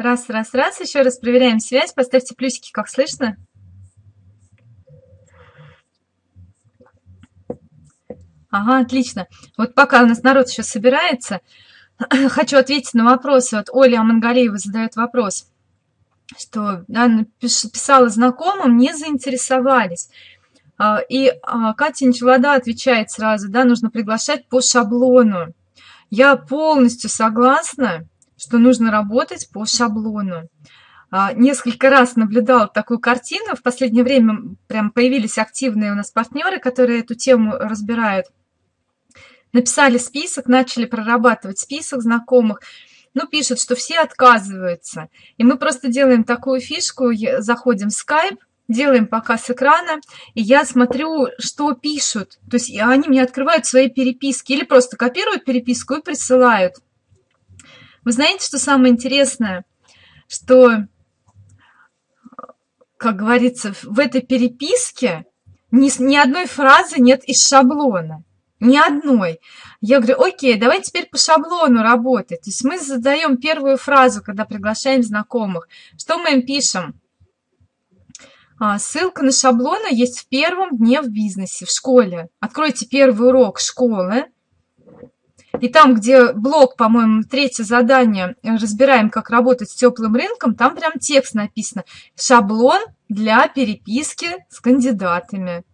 Раз, раз, раз. Еще раз проверяем связь. Поставьте плюсики, как слышно. Ага, отлично. Вот пока у нас народ еще собирается, хочу ответить на вопросы. Вот Оля Амангалеева задает вопрос, что она писала знакомым, не заинтересовались. И Катя Ничевода отвечает сразу, да, нужно приглашать по шаблону. Я полностью согласна, что нужно работать по шаблону. Несколько раз наблюдала такую картину. В последнее время прям появились активные у нас партнеры, которые эту тему разбирают. Написали список, начали прорабатывать список знакомых. Ну, пишут, что все отказываются. И мы просто делаем такую фишку, заходим в Skype, делаем показ экрана, и я смотрю, что пишут. То есть они мне открывают свои переписки или просто копируют переписку и присылают. Вы знаете, что самое интересное? Что, как говорится, в этой переписке ни одной фразы нет из шаблона. Ни одной. Я говорю, окей, давай теперь по шаблону работать. То есть мы задаем первую фразу, когда приглашаем знакомых. Что мы им пишем? Ссылка на шаблон есть в первом дне в бизнесе, в школе. Откройте первый урок школы. И там, где блок, по-моему, третье задание, разбираем, как работать с теплым рынком, там прям текст написано. Шаблон для переписки с кандидатами.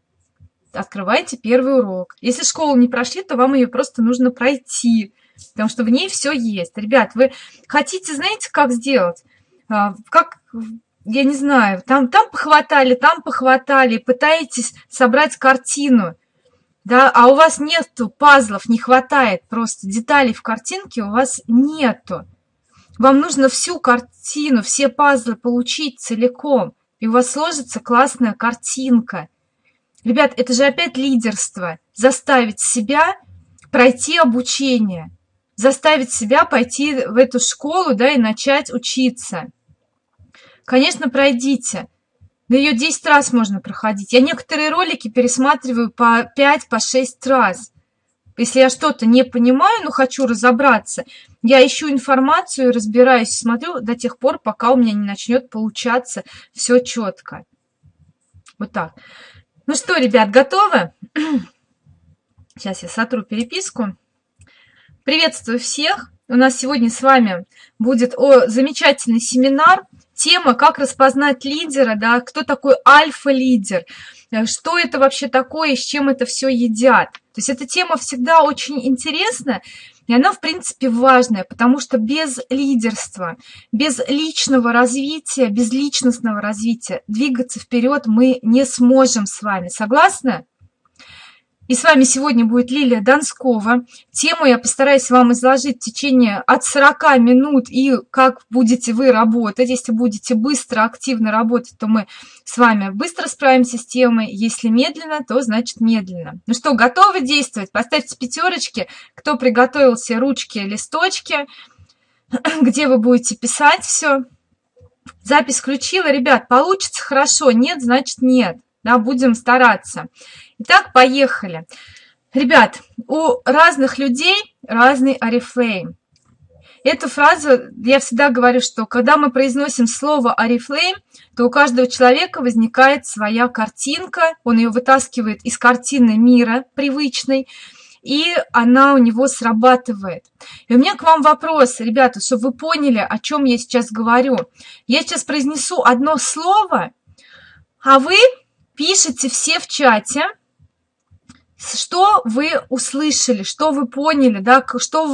Открывайте первый урок. Если школу не прошли, то вам ее просто нужно пройти, потому что в ней все есть. Ребят, вы хотите, знаете, как сделать? Как, я не знаю, там похватали, пытаетесь собрать картину. Да, а у вас нету пазлов, не хватает просто деталей в картинке, у вас нету. Вам нужно всю картину, все пазлы получить целиком, и у вас сложится классная картинка. Ребят, это же опять лидерство. Заставить себя пройти обучение, заставить себя пойти в эту школу, да, и начать учиться. Конечно, пройдите. Да ее 10 раз можно проходить. Я некоторые ролики пересматриваю по 5, по 6 раз. Если я что-то не понимаю, но хочу разобраться, я ищу информацию, разбираюсь, смотрю до тех пор, пока у меня не начнет получаться все четко. Вот так. Ну что, ребят, готовы? Сейчас я сотру переписку. Приветствую всех. У нас сегодня с вами будет замечательный семинар. Тема, как распознать лидера, да, кто такой альфа-лидер, что это вообще такое и с чем это все едят. То есть эта тема всегда очень интересна, и она, в принципе, важная, потому что без лидерства, без личного развития, без личностного развития двигаться вперед мы не сможем с вами. Согласны? И с вами сегодня будет Лилия Донскова. Тему я постараюсь вам изложить в течение от 40 минут. И как будете вы работать. Если будете быстро, активно работать, то мы с вами быстро справимся с темой. Если медленно, то значит медленно. Ну что, готовы действовать? Поставьте пятерочки. Кто приготовился, ручки, листочки. Где вы будете писать все. Запись включила. Ребят, получится хорошо. Нет, значит нет. Да, будем стараться. Итак, поехали. Ребят, у разных людей разный орифлейм. Эту фразу я всегда говорю, что когда мы произносим слово орифлейм, то у каждого человека возникает своя картинка, он ее вытаскивает из картины мира привычной, и она у него срабатывает. И у меня к вам вопрос, ребята, чтобы вы поняли, о чем я сейчас говорю. Я сейчас произнесу одно слово, а вы пишите все в чате, что вы услышали, что вы поняли, да, что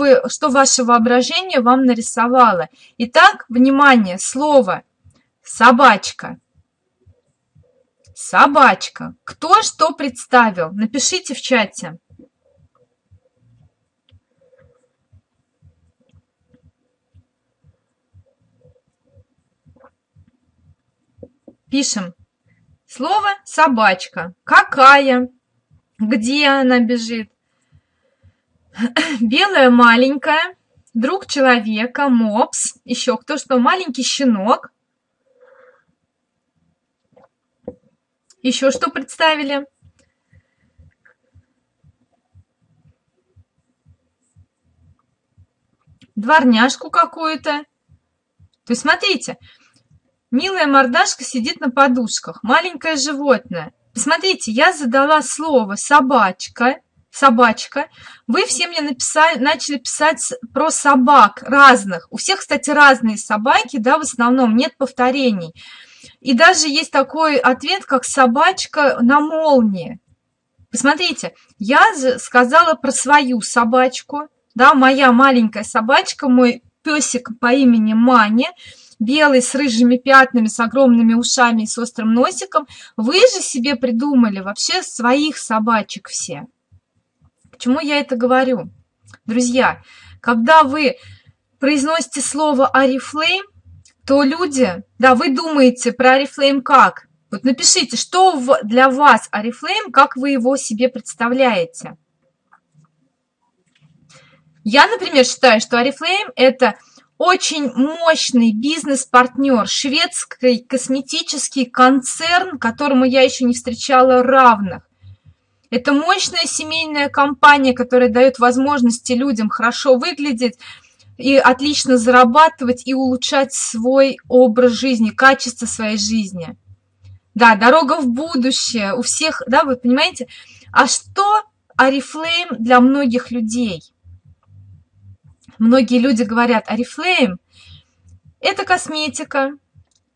ваше воображение вам нарисовало. Итак, внимание, слово «собачка». Собачка. Кто что представил? Напишите в чате. Пишем. Слово «собачка». Какая? Где она бежит? Белая маленькая, друг человека, мопс. Еще кто что? Маленький щенок. Еще что представили? Дворняжку какую-то. То есть смотрите, милая мордашка сидит на подушках, маленькое животное. Смотрите, я задала слово собачка, собачка. Вы все мне написали, начали писать про собак разных. У всех, кстати, разные собаки, да, в основном нет повторений. И даже есть такой ответ, как собачка на молнии. Посмотрите, я сказала про свою собачку, да, моя маленькая собачка, мой песик по имени Маня, белый с рыжими пятнами, с огромными ушами и с острым носиком. Вы же себе придумали вообще своих собачек все. Почему я это говорю? Друзья, когда вы произносите слово «Орифлейм», то люди, да, вы думаете про «Орифлейм» как? Вот напишите, что для вас «Орифлейм», как вы его себе представляете. Я, например, считаю, что «Орифлейм» – это очень мощный бизнес-партнер, шведский косметический концерн, которому я еще не встречала равных. Это мощная семейная компания, которая дает возможности людям хорошо выглядеть и отлично зарабатывать и улучшать свой образ жизни, качество своей жизни. Да, дорога в будущее у всех, да, вы понимаете? А что «Орифлейм» для многих людей? Многие люди говорят, «Орифлейм» – это косметика,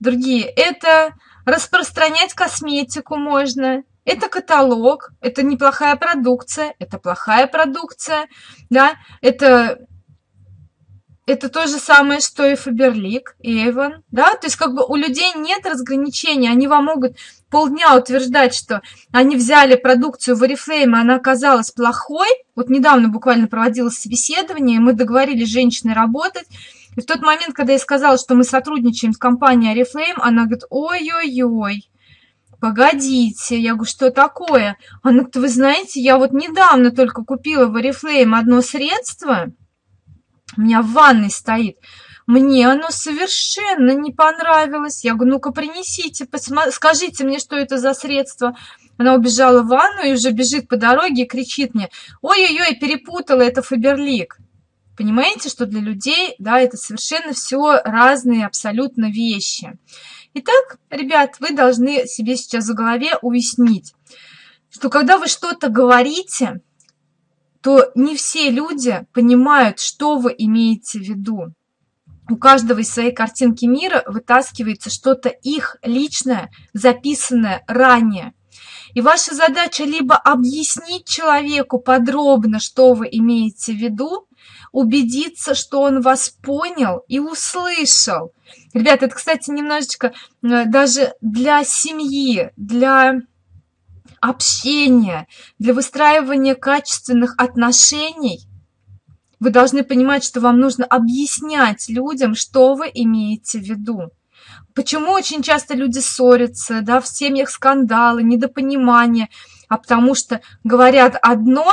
другие – это распространять косметику можно, это каталог, это неплохая продукция, это плохая продукция, да, это то же самое, что и Фаберлик, и Эйвен, да, то есть как бы у людей нет разграничения, они вам могут полдня утверждать, что они взяли продукцию в Орифлейме, она оказалась плохой. Вот недавно буквально проводилось собеседование, мы договорились с женщиной работать. И в тот момент, когда я сказала, что мы сотрудничаем с компанией Орифлейм, она говорит, ой-ой-ой, погодите. Я говорю, что такое? Она говорит, вы знаете, я вот недавно только купила в Орифлейм одно средство, у меня в ванной стоит. Мне оно совершенно не понравилось. Я говорю, ну-ка принесите, скажите мне, что это за средство. Она убежала в ванну и уже бежит по дороге и кричит мне, ой-ой-ой, перепутала, это Фаберлик. Понимаете, что для людей, да, это совершенно все разные абсолютно вещи. Итак, ребят, вы должны себе сейчас в голове уяснить, что когда вы что-то говорите, то не все люди понимают, что вы имеете в виду. У каждого из своей картинки мира вытаскивается что-то их личное, записанное ранее. И ваша задача либо объяснить человеку подробно, что вы имеете в виду, убедиться, что он вас понял и услышал. Ребята, это, кстати, немножечко даже для семьи, для общения, для выстраивания качественных отношений. Вы должны понимать, что вам нужно объяснять людям, что вы имеете в виду. Почему очень часто люди ссорятся, да, в семьях скандалы, недопонимание, а потому что говорят одно,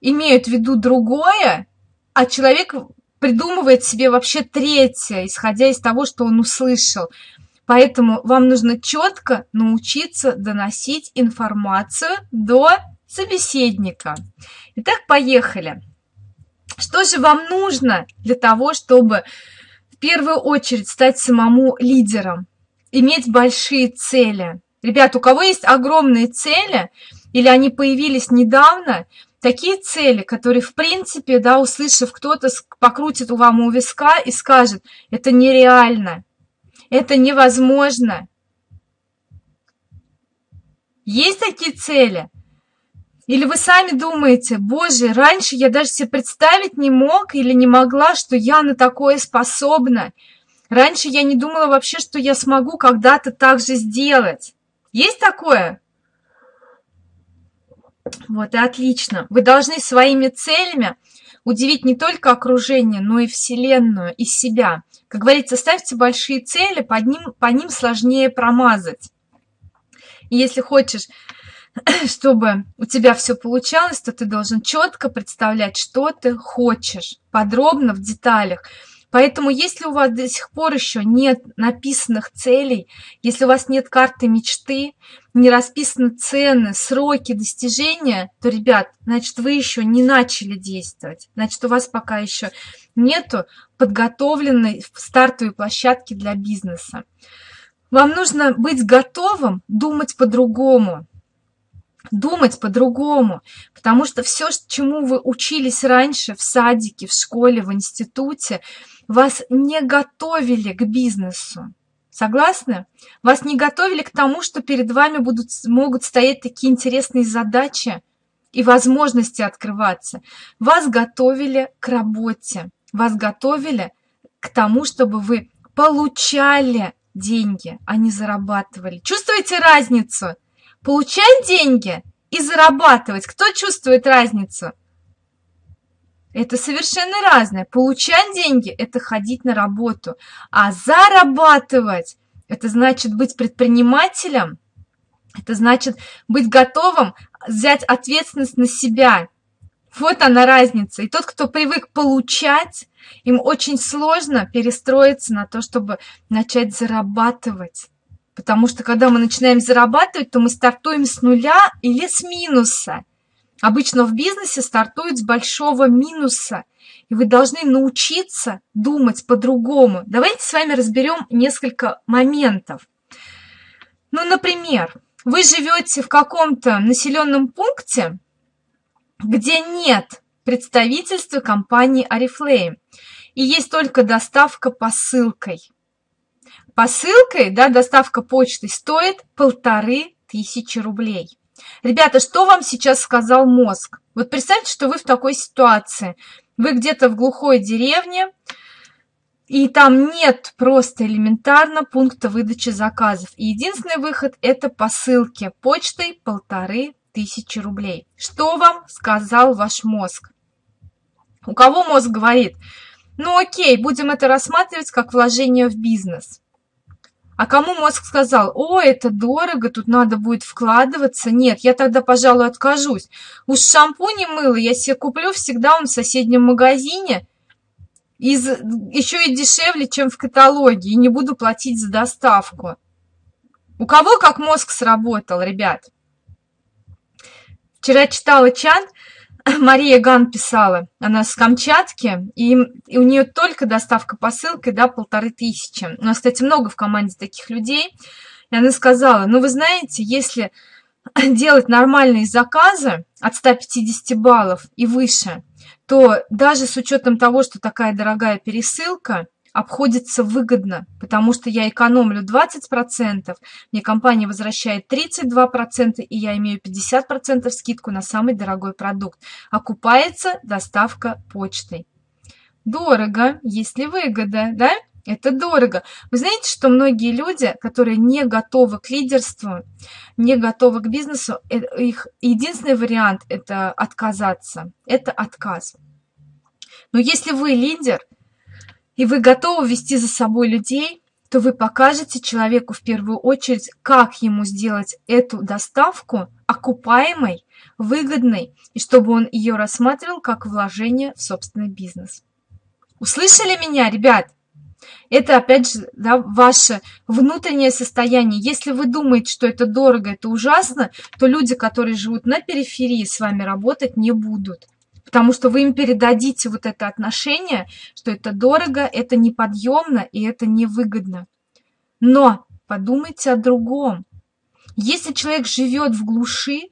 имеют в виду другое, а человек придумывает себе вообще третье, исходя из того, что он услышал. Поэтому вам нужно четко научиться доносить информацию до собеседника. Итак, поехали. Что же вам нужно для того, чтобы в первую очередь стать самому лидером, иметь большие цели? Ребят, у кого есть огромные цели, или они появились недавно, такие цели, которые, в принципе, да, услышав, кто-то покрутит у вас у виска и скажет, это нереально, это невозможно. Есть такие цели? Или вы сами думаете, боже, раньше я даже себе представить не мог или не могла, что я на такое способна. Раньше я не думала вообще, что я смогу когда-то так же сделать. Есть такое? Вот и отлично. Вы должны своими целями удивить не только окружение, но и Вселенную, и себя. Как говорится, ставьте большие цели, по ним сложнее промазать. И если хочешь, чтобы у тебя все получалось, то ты должен четко представлять, что ты хочешь, подробно, в деталях. Поэтому если у вас до сих пор еще нет написанных целей, если у вас нет карты мечты, не расписаны цены, сроки достижения, то, ребят, значит, вы еще не начали действовать. Значит, у вас пока еще нету подготовленной стартовой площадки для бизнеса. Вам нужно быть готовым думать по-другому. Думать по-другому, потому что все, чему вы учились раньше в садике, в школе, в институте, вас не готовили к бизнесу. Согласны? Вас не готовили к тому, что перед вами могут стоять такие интересные задачи и возможности открываться. Вас готовили к работе, вас готовили к тому, чтобы вы получали деньги, а не зарабатывали. Чувствуете разницу? Получать деньги и зарабатывать. Кто чувствует разницу? Это совершенно разное. Получать деньги – это ходить на работу. А зарабатывать – это значит быть предпринимателем, это значит быть готовым взять ответственность на себя. Вот она разница. И тот, кто привык получать, им очень сложно перестроиться на то, чтобы начать зарабатывать. Потому что, когда мы начинаем зарабатывать, то мы стартуем с нуля или с минуса. Обычно в бизнесе стартуют с большого минуса. И вы должны научиться думать по-другому. Давайте с вами разберем несколько моментов. Ну, например, вы живете в каком-то населенном пункте, где нет представительства компании Орифлейм. И есть только доставка посылкой. Посылкой, да, доставка почты стоит 1500 рублей. Ребята, что вам сейчас сказал мозг? Вот представьте, что вы в такой ситуации. Вы где-то в глухой деревне, и там нет просто элементарно пункта выдачи заказов. И единственный выход – это посылки почтой 1500 рублей. Что вам сказал ваш мозг? У кого мозг говорит? Ну окей, будем это рассматривать как вложение в бизнес. А кому мозг сказал, о, это дорого, тут надо будет вкладываться. Нет, я тогда, пожалуй, откажусь. Уж шампунь и мыло я себе куплю, всегда он в соседнем магазине. Еще и дешевле, чем в каталоге, и не буду платить за доставку. У кого как мозг сработал, ребят? Вчера читала чат, Мария Ган писала, она с Камчатки, и у нее только доставка посылкой, да, 1500. У нас, кстати, много в команде таких людей. И она сказала, ну, вы знаете, если делать нормальные заказы от 150 баллов и выше, то даже с учетом того, что такая дорогая пересылка, обходится выгодно, потому что я экономлю 20%, мне компания возвращает 32%, и я имею 50% скидку на самый дорогой продукт. Окупается доставка почтой. Дорого, есть ли выгода, да? Это дорого. Вы знаете, что многие люди, которые не готовы к лидерству, не готовы к бизнесу, их единственный вариант – это отказаться, это отказ. Но если вы лидер, и вы готовы вести за собой людей, то вы покажете человеку в первую очередь, как ему сделать эту доставку окупаемой, выгодной, и чтобы он ее рассматривал как вложение в собственный бизнес. Услышали меня, ребят? Это, опять же, да, ваше внутреннее состояние. Если вы думаете, что это дорого, это ужасно, то люди, которые живут на периферии, с вами работать не будут. Потому что вы им передадите вот это отношение, что это дорого, это неподъемно и это невыгодно. Но подумайте о другом. Если человек живет в глуши,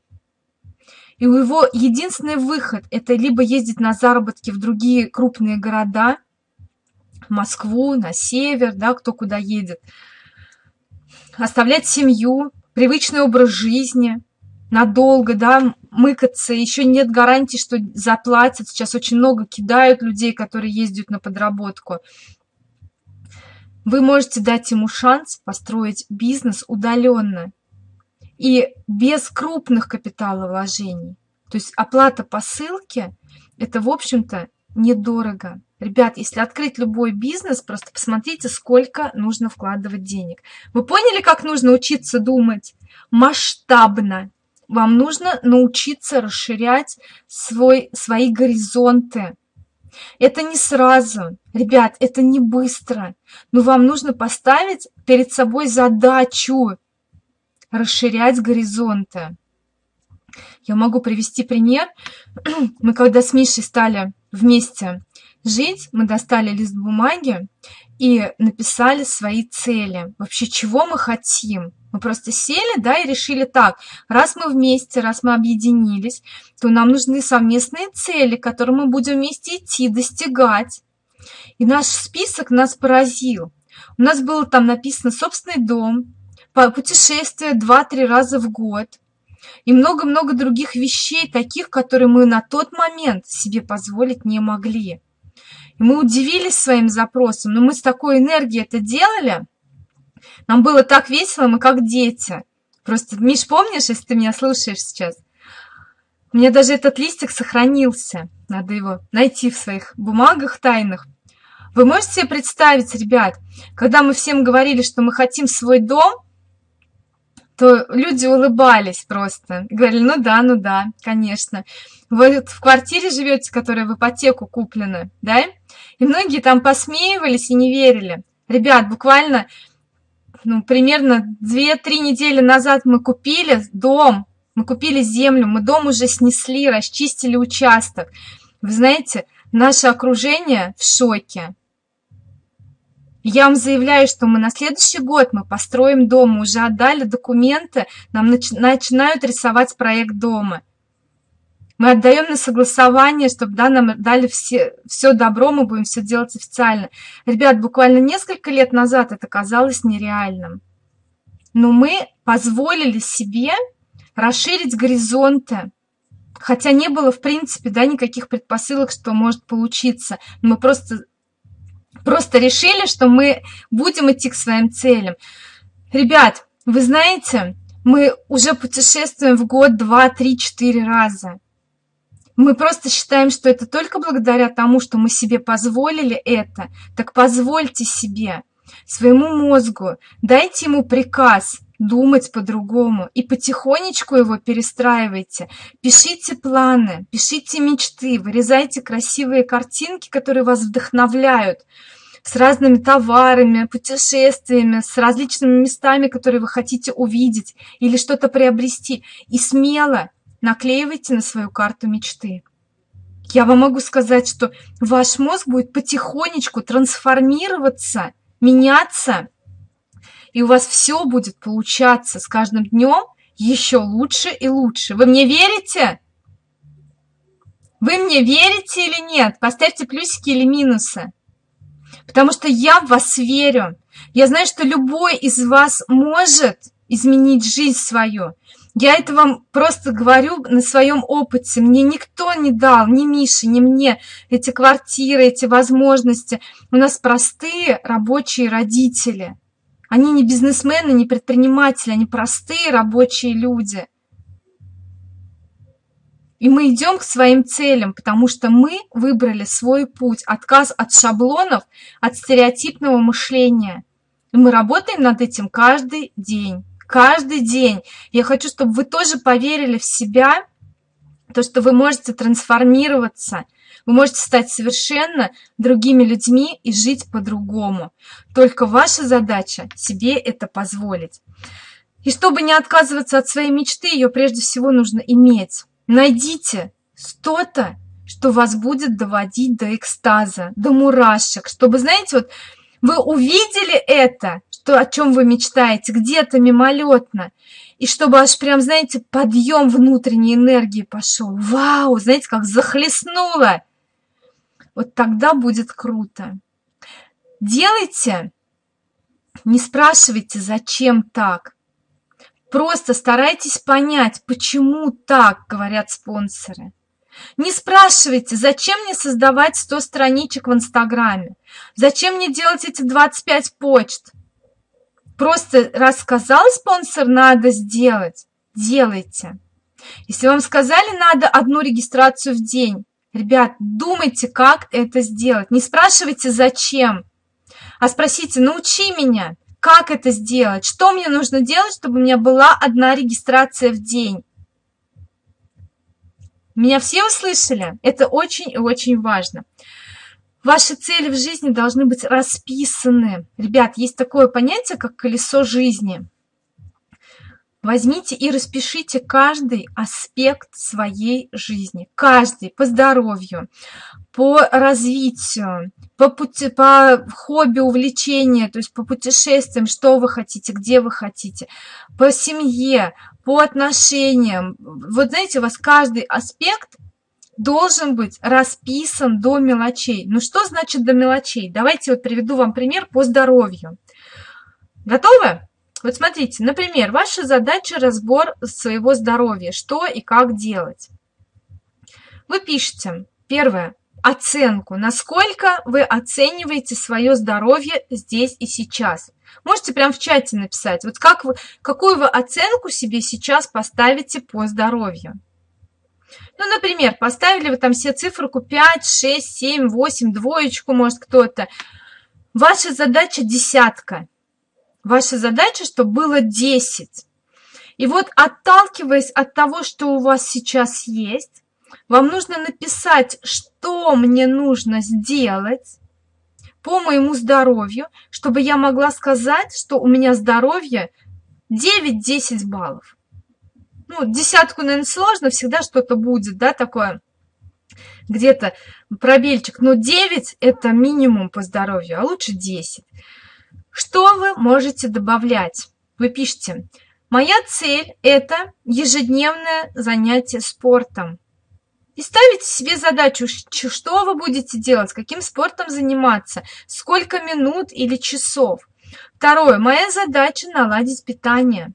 и у него единственный выход – это либо ездить на заработки в другие крупные города, в Москву, на север, да, кто куда едет, оставлять семью, привычный образ жизни – надолго, да, мыкаться, еще нет гарантии, что заплатят. Сейчас очень много кидают людей, которые ездят на подработку. Вы можете дать ему шанс построить бизнес удаленно и без крупных капиталовложений. То есть оплата посылки – это, в общем-то, недорого. Ребят, если открыть любой бизнес, просто посмотрите, сколько нужно вкладывать денег. Вы поняли, как нужно учиться думать масштабно? Вам нужно научиться расширять свои горизонты. Это не сразу, ребят, это не быстро. Но вам нужно поставить перед собой задачу расширять горизонты. Я могу привести пример. Мы когда с Мишей стали вместе жить, мы достали лист бумаги и написали свои цели. Вообще, чего мы хотим? Мы просто сели, да, и решили так. Раз мы вместе, раз мы объединились, то нам нужны совместные цели, которые мы будем вместе идти, достигать. И наш список нас поразил. У нас было там написано собственный дом, путешествие 2-3 раза в год и много-много других вещей, таких, которые мы на тот момент себе позволить не могли. И мы удивились своим запросом, но мы с такой энергией это делали. Нам было так весело, мы как дети. Просто, Миш, помнишь, если ты меня слушаешь сейчас? У меня даже этот листик сохранился. Надо его найти в своих бумагах тайных. Вы можете себе представить, ребят, когда мы всем говорили, что мы хотим свой дом, то люди улыбались просто. Говорили, ну да, конечно. Вы в квартире живете, которая в ипотеку куплена, да? И многие там посмеивались и не верили. Ребят, буквально, примерно 2-3 недели назад мы купили дом, мы купили землю, мы дом уже снесли, расчистили участок. Вы знаете, наше окружение в шоке. Я вам заявляю, что мы на следующий год мы построим дом, мы уже отдали документы, нам начинают рисовать проект дома. Мы отдаем на согласование, чтобы нам дали все добро, мы будем все делать официально. Ребят, буквально несколько лет назад это казалось нереальным. Но мы позволили себе расширить горизонты. Хотя не было, в принципе, да, никаких предпосылок, что может получиться. Мы просто решили, что мы будем идти к своим целям. Ребят, вы знаете, мы уже путешествуем в год 2-3-4 раза. Мы просто считаем, что это только благодаря тому, что мы себе позволили это. Так позвольте себе, своему мозгу, дайте ему приказ думать по-другому и потихонечку его перестраивайте. Пишите планы, пишите мечты, вырезайте красивые картинки, которые вас вдохновляют, с разными товарами, путешествиями, с различными местами, которые вы хотите увидеть или что-то приобрести. И смело наклеивайте на свою карту мечты. Я вам могу сказать, что ваш мозг будет потихонечку трансформироваться, меняться, и у вас все будет получаться с каждым днем еще лучше и лучше. Вы мне верите? Вы мне верите или нет? Поставьте плюсики или минусы. Потому что я в вас верю. Я знаю, что любой из вас может изменить жизнь свою. Я это вам просто говорю на своем опыте. Мне никто не дал, ни Мише, ни мне, эти квартиры, эти возможности. У нас простые рабочие родители. Они не бизнесмены, не предприниматели, они простые рабочие люди. И мы идем к своим целям, потому что мы выбрали свой путь, отказ от шаблонов, от стереотипного мышления. И мы работаем над этим каждый день. Каждый день. Я хочу, чтобы вы тоже поверили в себя, то, что вы можете трансформироваться, вы можете стать совершенно другими людьми и жить по-другому. Только ваша задача себе это позволить. И чтобы не отказываться от своей мечты, ее прежде всего нужно иметь. Найдите что-то, что вас будет доводить до экстаза, до мурашек, чтобы, знаете, вот вы увидели это, то, о чем вы мечтаете, где-то мимолетно, и чтобы аж прям, знаете, подъем внутренней энергии пошел. Вау, знаете, как захлестнуло. Вот тогда будет круто. Делайте, не спрашивайте, зачем так. Просто старайтесь понять, почему так, говорят спонсоры. Не спрашивайте, зачем мне создавать 100 страничек в Инстаграме, зачем мне делать эти 25 почт. Просто раз сказал спонсор, надо сделать, делайте. Если вам сказали, надо одну регистрацию в день, ребят, думайте, как это сделать. Не спрашивайте, зачем, а спросите, научи меня, как это сделать, что мне нужно делать, чтобы у меня была одна регистрация в день. Меня все услышали? Это очень и очень важно. Ваши цели в жизни должны быть расписаны. Ребят, есть такое понятие, как колесо жизни. Возьмите и распишите каждый аспект своей жизни, каждый по здоровью, по развитию, по хобби, увлечению, то есть по путешествиям, что вы хотите, где вы хотите, по семье, по отношениям. Вот знаете, у вас каждый аспект должен быть расписан до мелочей. Ну что значит до мелочей? Давайте вот приведу вам пример по здоровью. Готовы? Вот смотрите, например, ваша задача – разбор своего здоровья, что и как делать. Вы пишете, первое, оценку, насколько вы оцениваете свое здоровье здесь и сейчас. Можете прямо в чате написать, вот как вы, какую вы оценку себе сейчас поставите по здоровью. Ну, например, поставили вы там все циферку 5, 6, 7, 8, двоечку, может кто-то. Ваша задача – десятка. Ваша задача, чтобы было 10. И вот отталкиваясь от того, что у вас сейчас есть, вам нужно написать, что мне нужно сделать по моему здоровью, чтобы я могла сказать, что у меня здоровье 9-10 баллов. Ну, десятку, наверное, сложно, всегда что-то будет, да, такое. Где-то пробельчик. Но 9 – это минимум по здоровью, а лучше 10. Что вы можете добавлять? Вы пишете, моя цель – это ежедневное занятие спортом. И ставите себе задачу, что вы будете делать, каким спортом заниматься, сколько минут или часов. Второе, моя задача – наладить питание.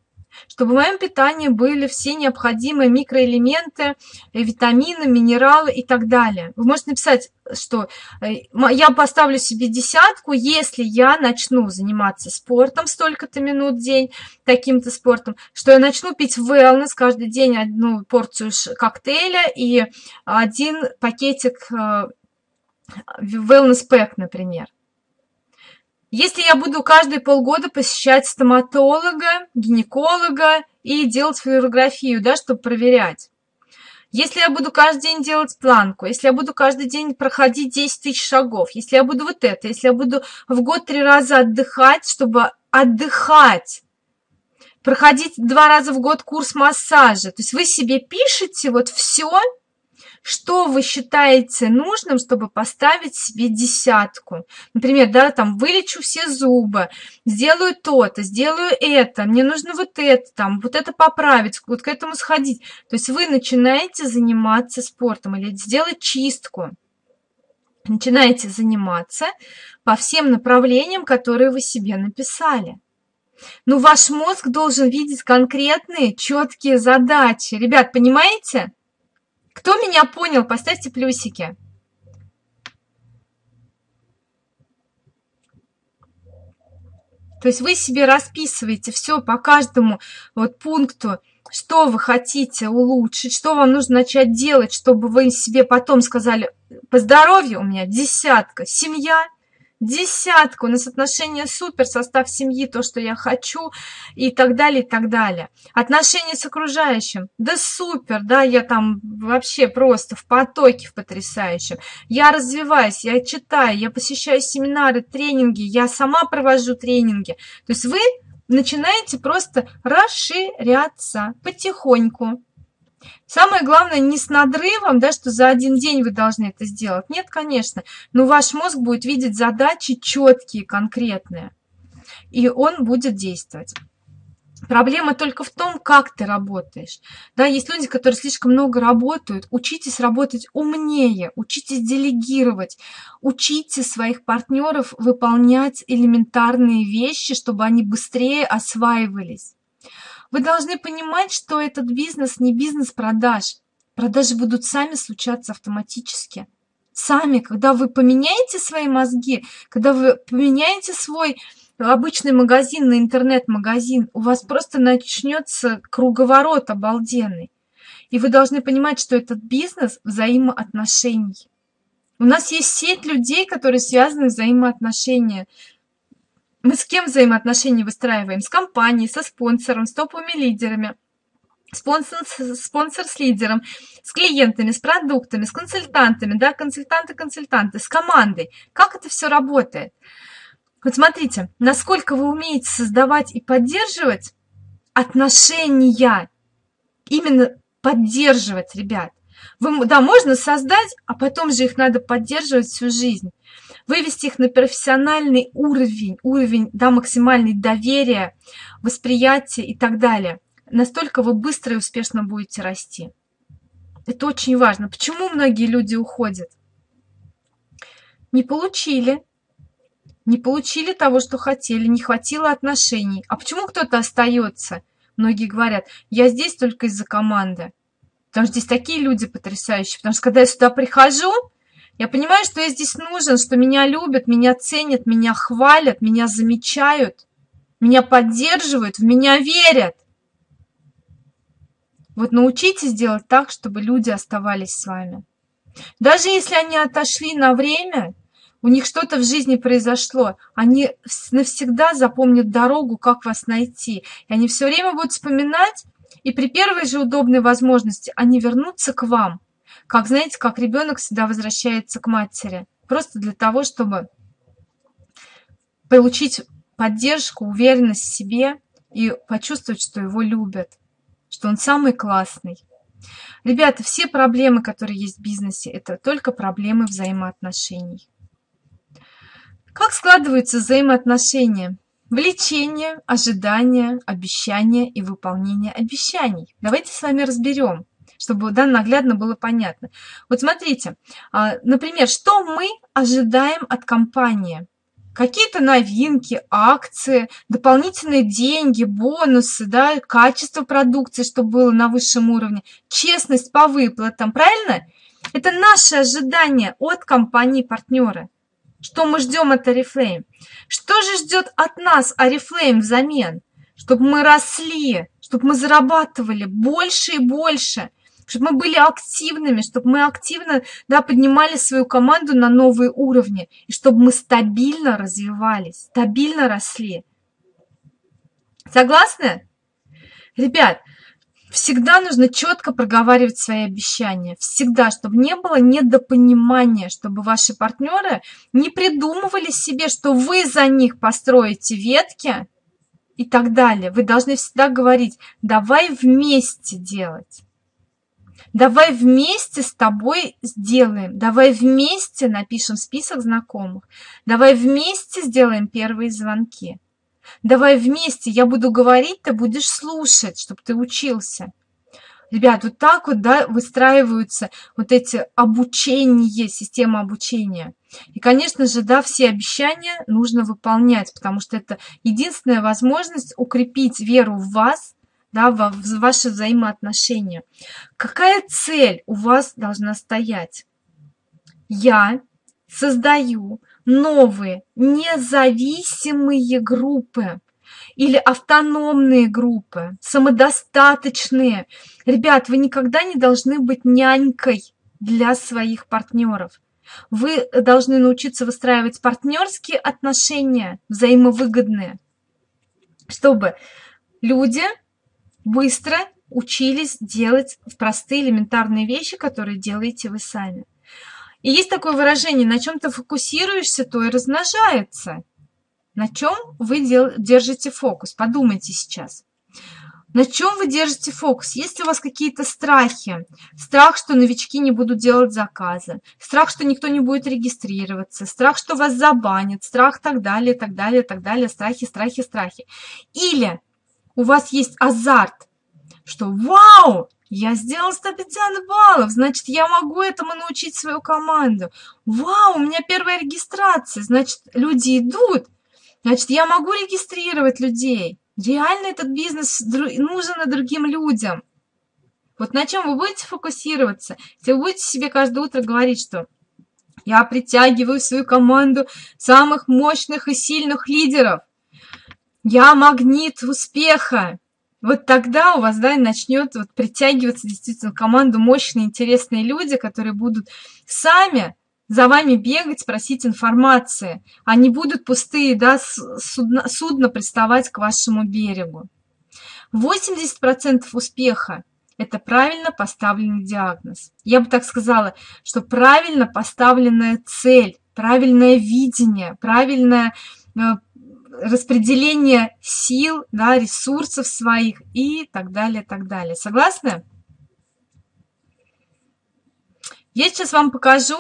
Чтобы в моем питании были все необходимые микроэлементы, витамины, минералы и так далее. Вы можете написать, что я поставлю себе десятку, если я начну заниматься спортом столько-то минут в день, таким-то спортом, что я начну пить wellness каждый день одну порцию коктейля и один пакетик wellness pack, например. Если я буду каждые полгода посещать стоматолога, гинеколога и делать флюорографию, да, чтобы проверять. Если я буду каждый день делать планку, если я буду каждый день проходить 10 тысяч шагов, если я буду вот это, если я буду в год 3 раза отдыхать, чтобы отдыхать, проходить 2 раза в год курс массажа. То есть вы себе пишете вот все, что вы считаете нужным, чтобы поставить себе десятку. Например, да, там, вылечу все зубы, сделаю то-то, сделаю это, мне нужно вот это, там, вот это поправить, вот к этому сходить. То есть вы начинаете заниматься спортом или сделать чистку. Начинаете заниматься по всем направлениям, которые вы себе написали. Но ваш мозг должен видеть конкретные, четкие задачи. Ребят, понимаете? Кто меня понял, поставьте плюсики. То есть вы себе расписываете все по каждому вот пункту, что вы хотите улучшить, что вам нужно начать делать, чтобы вы себе потом сказали, по здоровью у меня десятка, семья, десятка, у нас отношения супер, состав семьи, то, что я хочу, и так далее, и так далее. Отношения с окружающим, да супер, да, я там вообще просто в потоке, в потрясающем. Я развиваюсь, я читаю, я посещаю семинары, тренинги, я сама провожу тренинги. То есть вы начинаете просто расширяться потихоньку. Самое главное, не с надрывом, да, что за один день вы должны это сделать. Нет, конечно, но ваш мозг будет видеть задачи четкие, конкретные, и он будет действовать. Проблема только в том, как ты работаешь. Да, есть люди, которые слишком много работают. Учитесь работать умнее, учитесь делегировать, учите своих партнеров выполнять элементарные вещи, чтобы они быстрее осваивались. Вы должны понимать, что этот бизнес не бизнес продаж. Продажи будут сами случаться автоматически. Сами, когда вы поменяете свои мозги, когда вы поменяете свой обычный магазин на интернет-магазин, у вас просто начнется круговорот обалденный. И вы должны понимать, что этот бизнес взаимоотношений. У нас есть сеть людей, которые связаны взаимоотношения. Мы с кем взаимоотношения выстраиваем? С компанией, со спонсором, с топовыми лидерами, спонсор с лидером, с клиентами, с продуктами, с консультантами, да, консультанты, с командой. Как это все работает? Вот смотрите, насколько вы умеете создавать и поддерживать, отношения именно поддерживать, ребят. Вы, да, можно создать, а потом же их надо поддерживать всю жизнь. Вывести их на профессиональный уровень, да, максимальной доверия, восприятия и так далее. Настолько вы быстро и успешно будете расти. Это очень важно. Почему многие люди уходят? Не получили того, что хотели, не хватило отношений. А почему кто-то остается? Многие говорят, я здесь только из-за команды. Потому что здесь такие люди потрясающие. Потому что когда я сюда прихожу, я понимаю, что я здесь нужен, что меня любят, меня ценят, меня хвалят, меня замечают, меня поддерживают, в меня верят. Вот научитесь делать так, чтобы люди оставались с вами. Даже если они отошли на время, у них что-то в жизни произошло, они навсегда запомнят дорогу, как вас найти. И они все время будут вспоминать, и при первой же удобной возможности они вернутся к вам. Как, знаете, как ребенок всегда возвращается к матери. Просто для того, чтобы получить поддержку, уверенность в себе и почувствовать, что его любят, что он самый классный. Ребята, все проблемы, которые есть в бизнесе, это только проблемы взаимоотношений. Как складываются взаимоотношения? Влечение, ожидание, обещание и выполнение обещаний. Давайте с вами разберем, чтобы наглядно было понятно. Вот смотрите, например, что мы ожидаем от компании? Какие-то новинки, акции, дополнительные деньги, бонусы, да, качество продукции, чтобы было на высшем уровне, честность по выплатам, правильно? Это наши ожидания от компании-партнера. Что мы ждем от Орифлейм? Что же ждет от нас Орифлейм взамен? Чтобы мы росли, чтобы мы зарабатывали больше и больше, чтобы мы были активными, чтобы мы активно, да, поднимали свою команду на новые уровни, и чтобы мы стабильно развивались, стабильно росли. Согласны? Ребят, всегда нужно четко проговаривать свои обещания. Всегда, чтобы не было недопонимания, чтобы ваши партнеры не придумывали себе, что вы за них построите ветки и так далее. Вы должны всегда говорить, давай вместе делать. Давай вместе с тобой сделаем, давай вместе напишем список знакомых, давай вместе сделаем первые звонки, давай вместе, я буду говорить, ты будешь слушать, чтобы ты учился. Ребят, вот так вот, да, выстраиваются вот эти обучения, система обучения. И, конечно же, да, все обещания нужно выполнять, потому что это единственная возможность укрепить веру в вас, да, в ваши взаимоотношения. Какая цель у вас должна стоять? Я создаю новые независимые группы или автономные группы, самодостаточные. Ребят, вы никогда не должны быть нянькой для своих партнеров. Вы должны научиться выстраивать партнерские отношения, взаимовыгодные, чтобы люди быстро учились делать простые элементарные вещи, которые делаете вы сами. И есть такое выражение, на чем ты фокусируешься, то и размножается. На чем вы держите фокус? Подумайте сейчас. На чем вы держите фокус? Есть ли у вас какие-то страхи? Страх, что новички не будут делать заказы, страх, что никто не будет регистрироваться, страх, что вас забанят, страх так далее, страхи. Или у вас есть азарт, что вау, я сделал 150 баллов, значит, я могу этому научить свою команду. Вау, у меня первая регистрация, значит, люди идут, значит, я могу регистрировать людей. Реально этот бизнес нужен и другим людям. Вот на чем вы будете фокусироваться, если вы будете себе каждое утро говорить, что я притягиваю в свою команду самых мощных и сильных лидеров. Я магнит успеха. Вот тогда у вас, да, начнет вот притягиваться действительно в команду мощные, интересные люди, которые будут сами за вами бегать, просить информации. Они будут пустые, да, судно приставать к вашему берегу. 80% успеха – это правильно поставленный диагноз. Я бы так сказала, что правильно поставленная цель, правильное видение, правильное распределение сил, да, ресурсов своих и так далее, так далее. Согласны? Я сейчас вам покажу.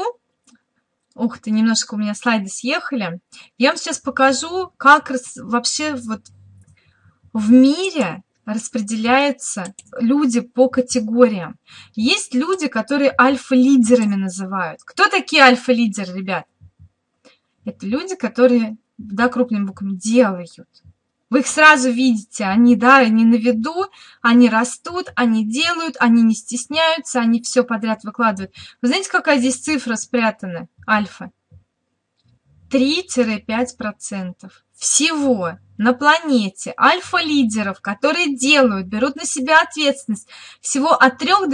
Ух ты, немножко у меня слайды съехали. Я вам сейчас покажу, как вообще вот в мире распределяются люди по категориям. Есть люди, которые альфа-лидерами называют. Кто такие альфа-лидеры, ребят? Это люди, которые, да, крупными буквами делают. Вы их сразу видите, они, да, они на виду, они растут, они делают, они не стесняются, они все подряд выкладывают. Вы знаете, какая здесь цифра спрятана, альфа? 3-5% всего на планете альфа-лидеров, которые делают, берут на себя ответственность, всего от 3-5%.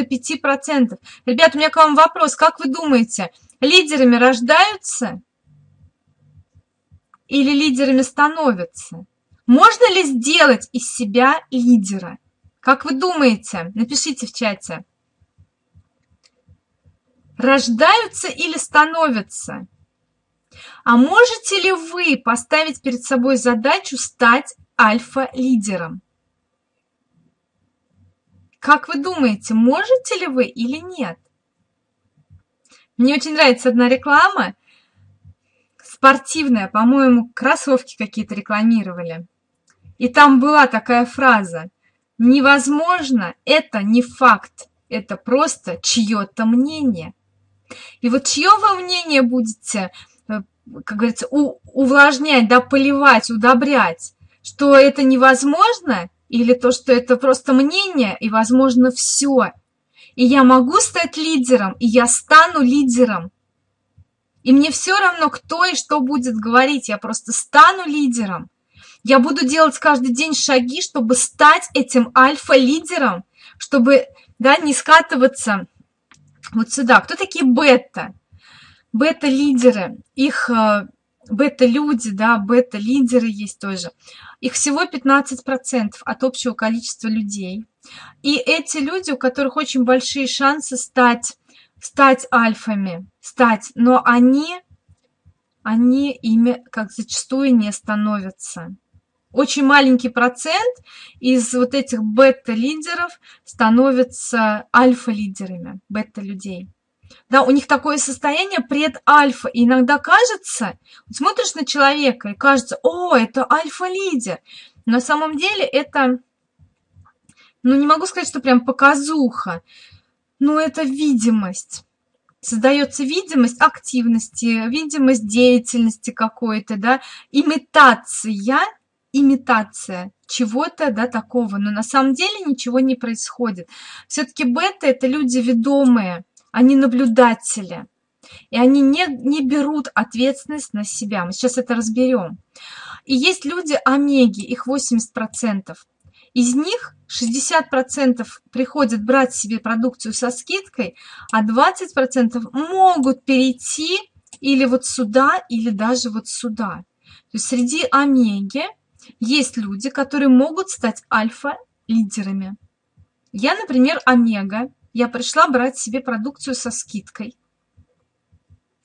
Ребят, у меня к вам вопрос, как вы думаете, лидерами рождаются или лидерами становятся? Можно ли сделать из себя лидера? Как вы думаете? Напишите в чате. Рождаются или становятся? А можете ли вы поставить перед собой задачу стать альфа-лидером? Как вы думаете, можете ли вы или нет? Мне очень нравится одна реклама, спортивная, по-моему, кроссовки какие-то рекламировали. И там была такая фраза: невозможно, это не факт, это просто чье-то мнение. И вот чье вы мнение будете, как говорится, увлажнять, да, поливать, удобрять, что это невозможно, или то, что это просто мнение, и возможно все. И я могу стать лидером, и я стану лидером. И мне все равно, кто и что будет говорить, я просто стану лидером. Я буду делать каждый день шаги, чтобы стать этим альфа-лидером, чтобы, да, не скатываться вот сюда. Кто такие бета? Бета-лидеры, их бета-люди, да, бета-лидеры есть тоже. Их всего 15% от общего количества людей. И эти люди, у которых очень большие шансы стать альфами, но они ими как зачастую не становятся. Очень маленький процент из вот этих бета-лидеров становятся альфа-лидерами, бета-людей. Да, у них такое состояние предальфа. И иногда кажется, смотришь на человека и кажется, о, это альфа-лидер. Но на самом деле это, ну не могу сказать, что прям показуха, но это видимость. Создается видимость активности, видимость деятельности какой-то, да, имитация чего-то, да, такого. Но на самом деле ничего не происходит. Все-таки бета – это люди ведомые, они наблюдатели. И они не берут ответственность на себя. Мы сейчас это разберем. И есть люди омеги, их 80%. Из них 60% приходят брать себе продукцию со скидкой, а 20% могут перейти или вот сюда, или даже вот сюда. То есть среди омеги есть люди, которые могут стать альфа-лидерами. Я, например, омега. Я пришла брать себе продукцию со скидкой.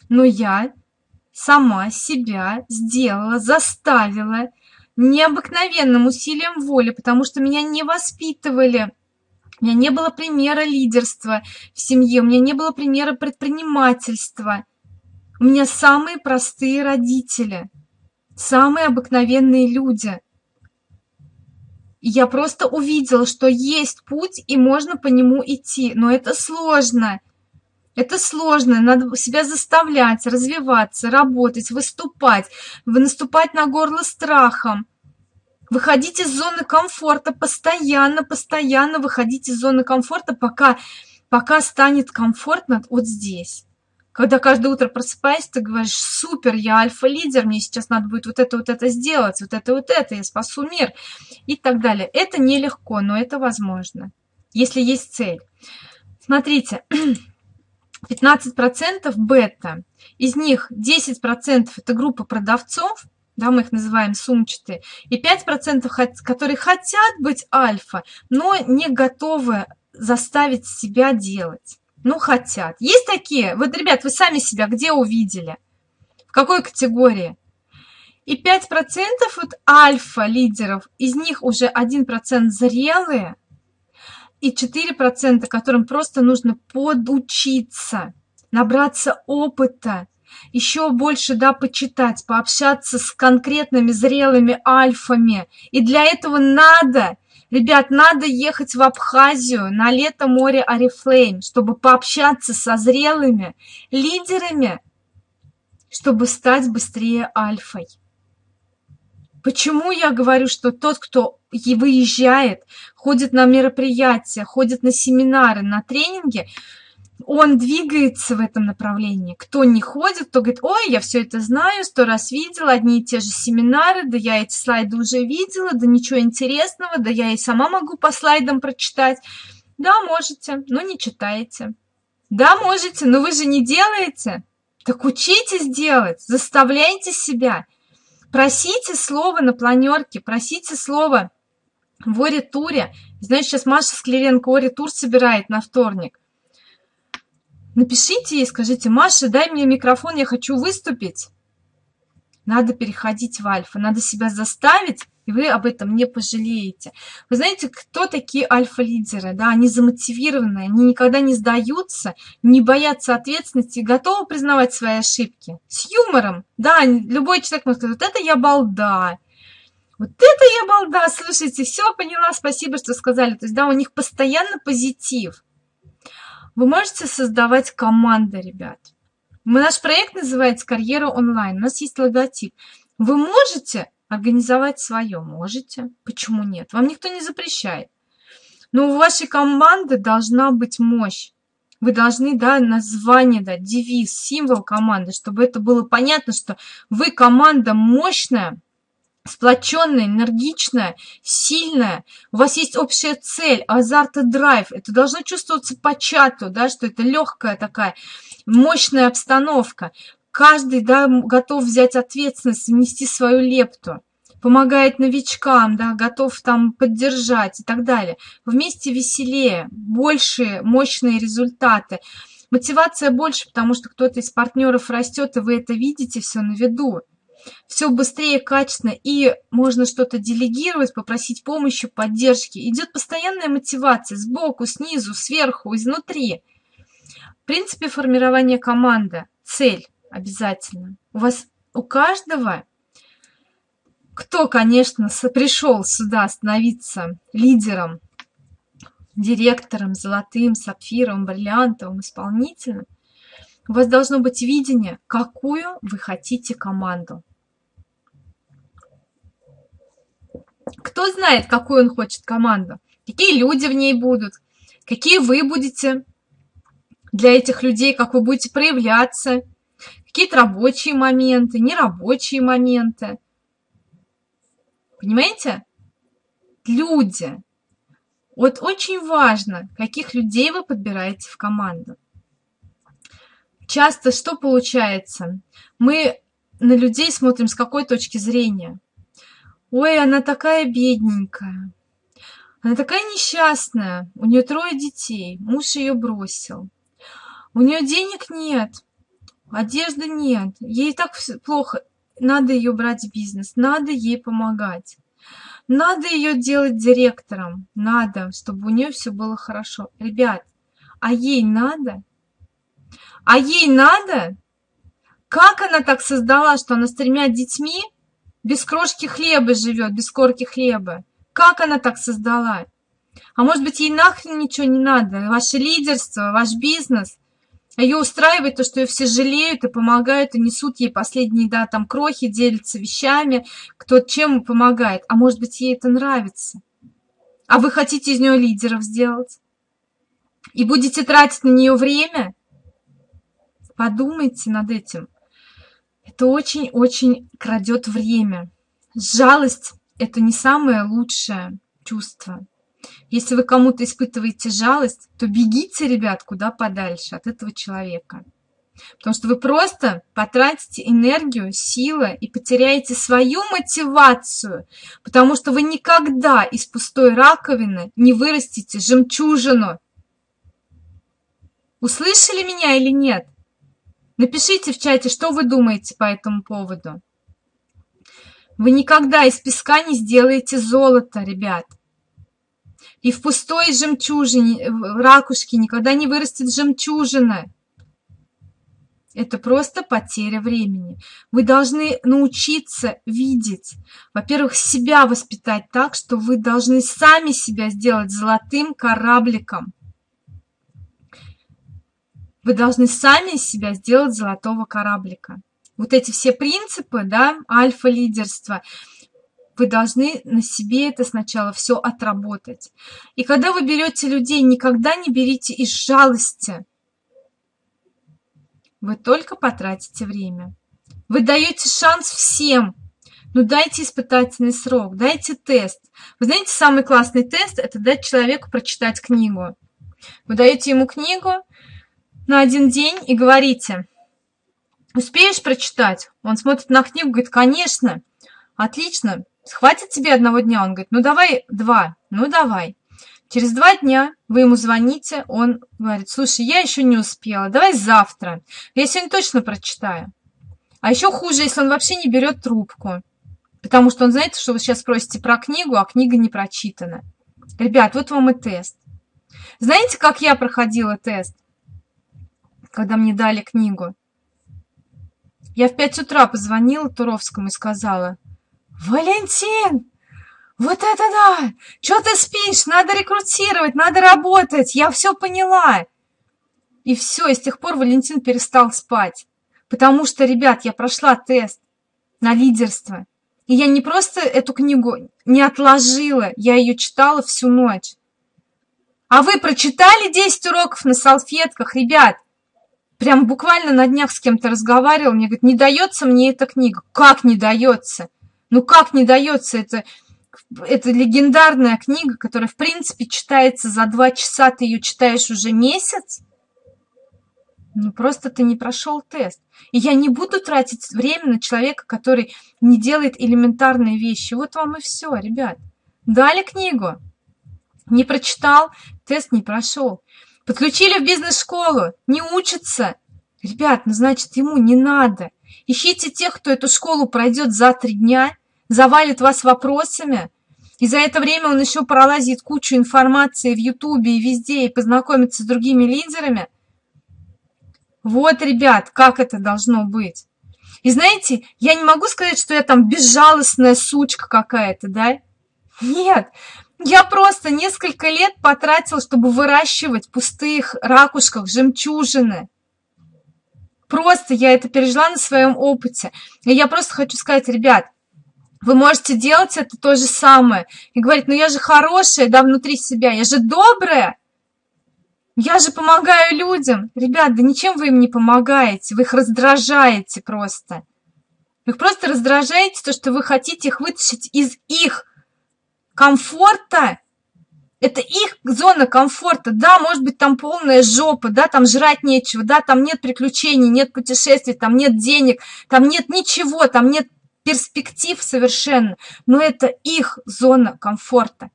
Но я сама себя сделала, заставила необыкновенным усилием воли, потому что меня не воспитывали, у меня не было примера лидерства в семье, у меня не было примера предпринимательства. У меня самые простые родители, самые обыкновенные люди. И я просто увидела, что есть путь и можно по нему идти, но это сложно. Это сложно, надо себя заставлять, развиваться, работать, выступать, наступать на горло страхом. Выходить из зоны комфорта постоянно выходить из зоны комфорта, пока станет комфортно вот здесь. Когда каждое утро просыпаешься, ты говоришь: супер, я альфа-лидер, мне сейчас надо будет вот это сделать, вот это, я спасу мир и так далее. Это нелегко, но это возможно, если есть цель. Смотрите. 15% бета, из них 10% это группа продавцов, да, мы их называем сумчатые, и 5%, которые хотят быть альфа, но не готовы заставить себя делать, но хотят. Есть такие, вот, ребят, вы сами себя где увидели, в какой категории? И 5% вот альфа-лидеров, из них уже 1% зрелые, и 4%, которым просто нужно подучиться, набраться опыта, еще больше, да, почитать, пообщаться с конкретными зрелыми альфами. И для этого надо, ребят, надо ехать в Абхазию на лето море Орифлейм, чтобы пообщаться со зрелыми лидерами, чтобы стать быстрее альфой. Почему я говорю, что тот, кто выезжает, ходит на мероприятия, ходит на семинары, на тренинги, он двигается в этом направлении. Кто не ходит, кто говорит: ой, я все это знаю, 100 раз видела, одни и те же семинары, да я эти слайды уже видела, да ничего интересного, да я и сама могу по слайдам прочитать. Да, можете, но не читаете. Да, можете, но вы же не делаете. Так учитесь делать, заставляйте себя. Просите слово на планерке, просите слово в оритуре. Знаешь, сейчас Маша Скляренко оритур собирает на вторник. Напишите ей, скажите: Маша, дай мне микрофон, я хочу выступить. Надо переходить в альфа, надо себя заставить, и вы об этом не пожалеете. Вы знаете, кто такие альфа-лидеры? Да, они замотивированные, они никогда не сдаются, не боятся ответственности, готовы признавать свои ошибки. С юмором, да, любой человек может сказать: вот это я балда, вот это я балда, слушайте, все поняла, спасибо, что сказали. То есть, да, у них постоянно позитив. Вы можете создавать команды, ребят. Наш проект называется «Карьера онлайн». У нас есть логотип. Вы можете организовать свое? Можете. Почему нет? Вам никто не запрещает. Но у вашей команды должна быть мощь. Вы должны, да, название, да, девиз, символ команды, чтобы это было понятно, что вы команда мощная, сплоченная, энергичная, сильная. У вас есть общая цель, азарт и драйв. Это должно чувствоваться по чату, да, что это легкая такая мощная обстановка. Каждый, да, готов взять ответственность, внести свою лепту. Помогает новичкам, да, готов там поддержать и так далее. Вместе веселее, больше мощные результаты. Мотивация больше, потому что кто-то из партнеров растет, и вы это видите все на виду. Все быстрее, качественно, и можно что-то делегировать, попросить помощи, поддержки. Идет постоянная мотивация сбоку, снизу, сверху, изнутри. В принципе, формирование команды, цель обязательно. У вас, у каждого, кто, конечно, пришел сюда становиться лидером, директором, золотым, сапфировым, бриллиантовым, исполнителем, у вас должно быть видение, какую вы хотите команду. Кто знает, какую он хочет команду, какие люди в ней будут, какие вы будете для этих людей, как вы будете проявляться, какие-то рабочие моменты, нерабочие моменты. Понимаете? Люди. Вот очень важно, каких людей вы подбираете в команду. Часто что получается? Мы на людей смотрим с какой точки зрения? Ой, она такая бедненькая, она такая несчастная, у нее 3 детей, муж ее бросил, у нее денег нет, одежды нет, ей так плохо, надо ее брать в бизнес, надо ей помогать, надо ее делать директором, надо, чтобы у нее все было хорошо. Ребят, а ей надо? А ей надо? Как она так создала, что она с 3 детьми? Без крошки хлеба живет, без корки хлеба. Как она так создала? А может быть, ей нахрен ничего не надо? Ваше лидерство, ваш бизнес. Ее устраивает то, что ее все жалеют и помогают, и несут ей последние, да, там, крохи, делятся вещами, кто чем помогает. А может быть, ей это нравится? А вы хотите из нее лидеров сделать? И будете тратить на нее время? Подумайте над этим. Это очень-очень крадет время. Жалость – это не самое лучшее чувство. Если вы кому-то испытываете жалость, то бегите, ребят, куда подальше от этого человека. Потому что вы просто потратите энергию, силы и потеряете свою мотивацию, потому что вы никогда из пустой раковины не вырастите жемчужину. Услышали меня или нет? Напишите в чате, что вы думаете по этому поводу. Вы никогда из песка не сделаете золото, ребят. И в пустой жемчужине, в ракушке никогда не вырастет жемчужина. Это просто потеря времени. Вы должны научиться видеть. Во-первых, себя воспитать так, что вы должны сами себя сделать золотым корабликом. Вы должны сами себя сделать золотого кораблика. Вот эти все принципы, да, альфа-лидерства, вы должны на себе это сначала все отработать. И когда вы берете людей, никогда не берите из жалости. Вы только потратите время. Вы даете шанс всем. Ну, дайте испытательный срок, дайте тест. Вы знаете, самый классный тест – это дать человеку прочитать книгу. Вы даете ему книгу на один день и говорите: успеешь прочитать? Он смотрит на книгу, говорит: конечно, отлично, хватит тебе одного дня? Он говорит: ну давай два, ну давай. Через 2 дня вы ему звоните, он говорит: слушай, я еще не успела, давай завтра, я сегодня точно прочитаю. А еще хуже, если он вообще не берет трубку, потому что он знает, что вы сейчас спросите про книгу, а книга не прочитана. Ребят, вот вам и тест. Знаете, как я проходила тест, когда мне дали книгу? Я в 5 утра позвонила Туровскому и сказала: Валентин! Вот это да! Чё ты спишь? Надо рекрутировать, надо работать, я все поняла. И все, и с тех пор Валентин перестал спать. Потому что, ребят, я прошла тест на лидерство. И я не просто эту книгу не отложила, я ее читала всю ночь. А вы прочитали 10 уроков на салфетках, ребят? Прям буквально на днях с кем-то разговаривала, мне говорит: не дается мне эта книга. Как не дается? Ну как не дается? Это легендарная книга, которая, в принципе, читается за 2 часа, ты ее читаешь уже месяц. Ну, просто ты не прошел тест. И я не буду тратить время на человека, который не делает элементарные вещи. Вот вам и все, ребят. Дали книгу, не прочитал, тест не прошел. Подключили в бизнес-школу, не учится. Ребят, ну, значит, ему не надо. Ищите тех, кто эту школу пройдет за 3 дня, завалит вас вопросами, и за это время он еще пролазит кучу информации в Ютубе и везде, и познакомится с другими лидерами. Вот, ребят, как это должно быть. И знаете, я не могу сказать, что я там безжалостная сучка какая-то, да? Нет, я просто несколько лет потратила, чтобы выращивать в пустых ракушках жемчужины. Просто я это пережила на своем опыте. И я просто хочу сказать, ребят, вы можете делать это то же самое. И говорить: ну я же хорошая, да, внутри себя, я же добрая, я же помогаю людям. Ребят, да ничем вы им не помогаете, вы их раздражаете просто. Вы их просто раздражаете, то, что вы хотите их вытащить из их комфорта. Это их зона комфорта. Да, может быть, там полная жопа, да, там жрать нечего, да, там нет приключений, нет путешествий, там нет денег, там нет ничего, там нет перспектив совершенно, но это их зона комфорта.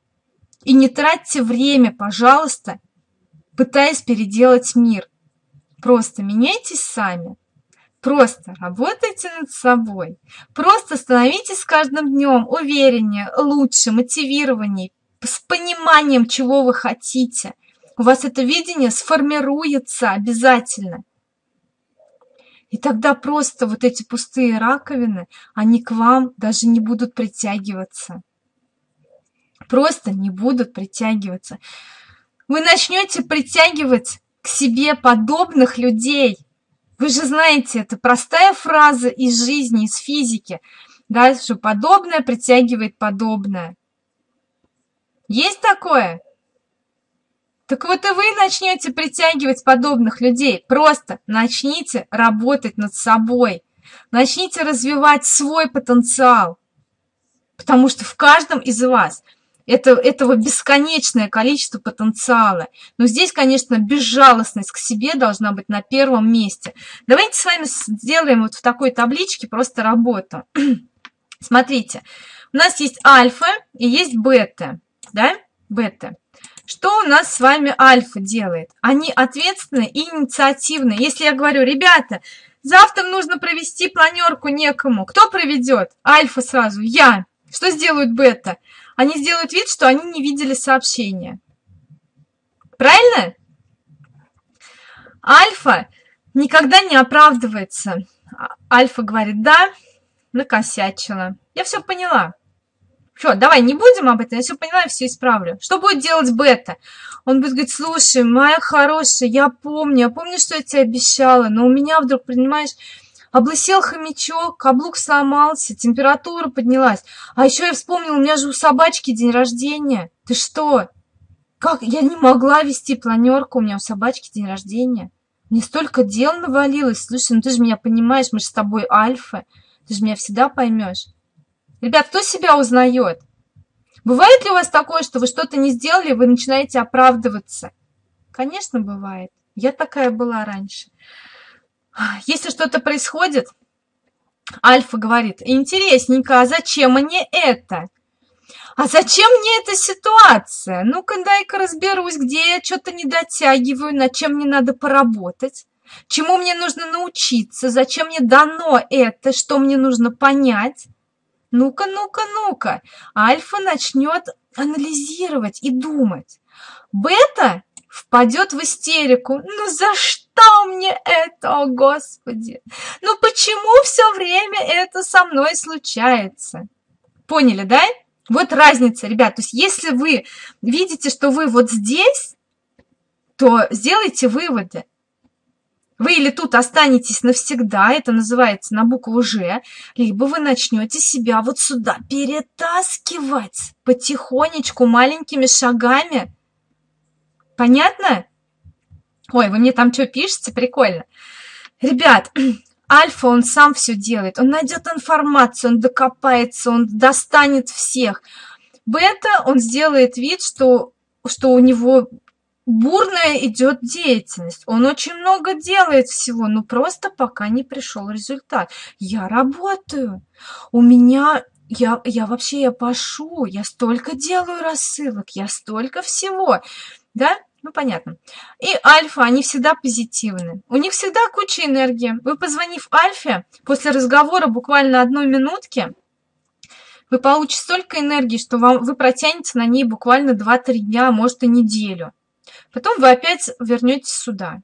И не тратьте время, пожалуйста, пытаясь переделать мир. Просто меняйтесь сами, просто работайте над собой, просто становитесь с каждым днем увереннее, лучше, мотивированнее, с пониманием, чего вы хотите. У вас это видение сформируется обязательно. И тогда просто вот эти пустые раковины, они к вам даже не будут притягиваться. Просто не будут притягиваться. Вы начнете притягивать к себе подобных людей. Вы же знаете, это простая фраза из жизни, из физики. Да, что подобное притягивает подобное. Есть такое? Так вот и вы начнете притягивать подобных людей. Просто начните работать над собой. Начните развивать свой потенциал. Потому что в каждом из вас этого бесконечное количество потенциала. Но здесь, конечно, безжалостность к себе должна быть на первом месте. Давайте с вами сделаем вот в такой табличке просто работу. Смотрите, у нас есть альфа и есть бета. Да? Бета. Что у нас с вами альфа делает? Они ответственны и инициативны. Если я говорю: ребята, Завтра нужно провести планерку некому. Кто проведет? Альфа сразу. Я. Что сделают бета? Они сделают вид, что они не видели сообщения. Правильно? Альфа никогда не оправдывается. Альфа говорит, да, накосячила. Я все поняла. Все, давай не будем об этом, я все поняла, я все исправлю. Что будет делать бета? Он будет говорить, слушай, моя хорошая, я помню, что я тебе обещала, но у меня вдруг, понимаешь, облысел хомячок, каблук сломался, температура поднялась. А еще я вспомнила, у меня же у собачки день рождения. Ты что? Как? Я не могла вести планерку, у меня у собачки день рождения. Мне столько дел навалилось. Слушай, ну ты же меня понимаешь, мы же с тобой альфа. Ты же меня всегда поймешь. Ребят, кто себя узнает? Бывает ли у вас такое, что вы что-то не сделали, вы начинаете оправдываться? Конечно, бывает. Я такая была раньше. Если что-то происходит, альфа говорит, интересненько, а зачем мне это? А зачем мне эта ситуация? Ну-ка, дай-ка разберусь, где я что-то не дотягиваю, над чем мне надо поработать, чему мне нужно научиться, зачем мне дано это, что мне нужно понять. Ну-ка, ну-ка, ну-ка. Альфа начнет анализировать и думать. Бета впадет в истерику. Ну за что мне это, о господи? Ну почему все время это со мной случается? Поняли, да? Вот разница, ребят. То есть если вы видите, что вы вот здесь, то сделайте выводы. Вы или тут останетесь навсегда, это называется на букву «Ж», либо вы начнете себя вот сюда перетаскивать потихонечку, маленькими шагами. Понятно? Ой, вы мне там что пишете? Прикольно. Ребят, альфа, он сам все делает. Он найдет информацию, он докопается, он достанет всех. Бета, он сделает вид, что у него... бурная идет деятельность. Он очень много делает всего, но просто пока не пришел результат. Я работаю. У меня... Я пашу. Я столько делаю рассылок. Я столько всего. Да? Ну, понятно. И альфа, они всегда позитивны. У них всегда куча энергии. Вы, позвонив альфе, после разговора буквально одной минутки, вы получите столько энергии, что вы протянете на ней буквально 2-3 дня, может, и неделю. Потом вы опять вернетесь сюда.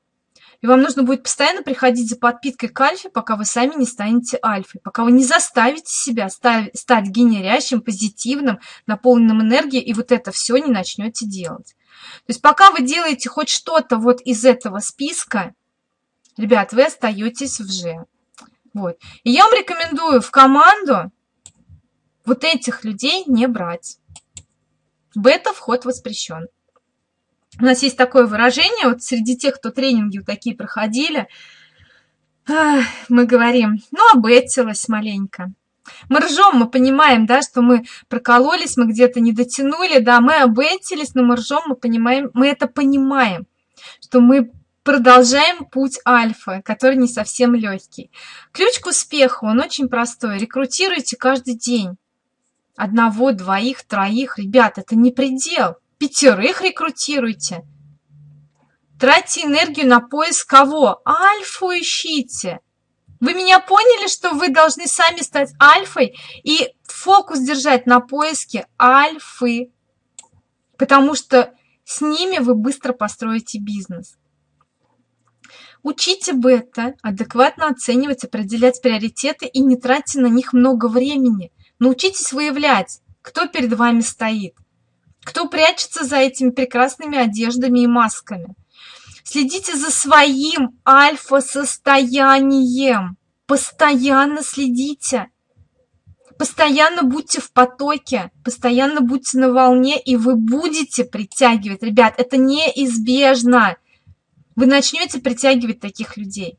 И вам нужно будет постоянно приходить за подпиткой к альфе, пока вы сами не станете альфой, пока вы не заставите себя стать генерящим, позитивным, наполненным энергией, и вот это все не начнете делать. То есть пока вы делаете хоть что-то вот из этого списка, ребят, вы остаетесь в Ж. Вот. И я вам рекомендую в команду вот этих людей не брать. Бета вход воспрещен. У нас есть такое выражение, вот среди тех, кто тренинги вот такие проходили, мы говорим, ну, обэтилась маленько. Мы ржем, мы понимаем, да, что мы прокололись, мы где-то не дотянули, да, мы обэтились, но мы ржем, мы понимаем, мы это понимаем, что мы продолжаем путь альфа, который не совсем легкий. Ключ к успеху, он очень простой, рекрутируйте каждый день. 1, 2, 3, ребят, это не предел. 5 рекрутируйте. Тратьте энергию на поиск кого? Альфу ищите. Вы меня поняли, что вы должны сами стать альфой и фокус держать на поиске альфы, потому что с ними вы быстро построите бизнес. Учите бета адекватно оценивать, определять приоритеты и не тратьте на них много времени. Научитесь выявлять, кто перед вами стоит. Кто прячется за этими прекрасными одеждами и масками. Следите за своим альфа-состоянием. Постоянно следите. Постоянно будьте в потоке. Постоянно будьте на волне, и вы будете притягивать. Ребят, это неизбежно. Вы начнете притягивать таких людей.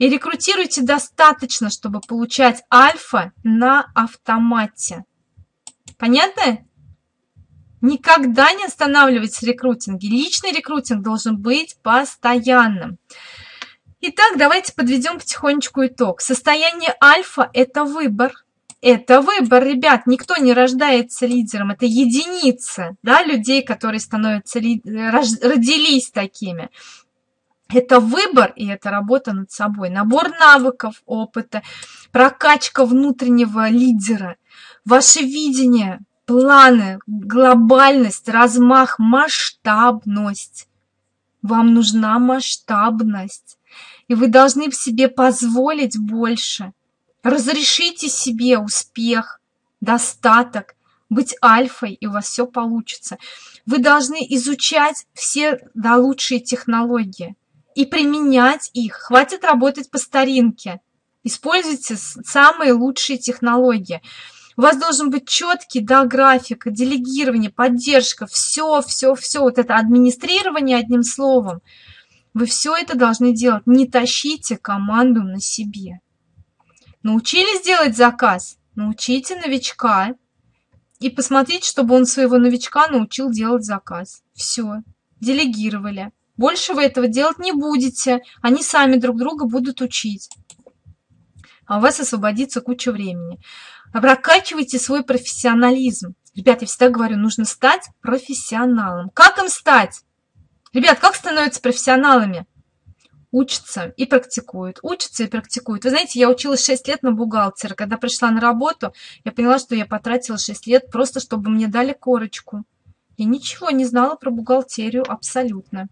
И рекрутируйте достаточно, чтобы получать альфа на автомате. Понятно? Никогда не останавливайтесь в рекрутинге. Личный рекрутинг должен быть постоянным. Итак, давайте подведем потихонечку итог. Состояние альфа – это выбор. Это выбор, ребят. Никто не рождается лидером. Это единица, да, людей, которые становятся родились такими. Это выбор и это работа над собой, набор навыков, опыта, прокачка внутреннего лидера, ваше видение, планы, глобальность, размах, масштабность. Вам нужна масштабность, и вы должны себе позволить больше. Разрешите себе успех, достаток, быть альфой, и у вас все получится. Вы должны изучать все лучшие технологии и применять их. Хватит работать по старинке. Используйте самые лучшие технологии. У вас должен быть четкий, да, график, делегирование, поддержка, все. Вот это администрирование, одним словом. Вы все это должны делать. Не тащите команду на себе. Научились делать заказ? Научите новичка. И посмотрите, чтобы он своего новичка научил делать заказ. Все. Делегировали. Больше вы этого делать не будете. Они сами друг друга будут учить. А у вас освободится куча времени. Прокачивайте свой профессионализм. Ребят, я всегда говорю, нужно стать профессионалом. Как им стать? Ребят, как становятся профессионалами? Учатся и практикуют, учатся и практикуют. Вы знаете, я училась 6 лет на бухгалтера. Когда пришла на работу, я поняла, что я потратила 6 лет просто, чтобы мне дали корочку. Я ничего не знала про бухгалтерию абсолютно.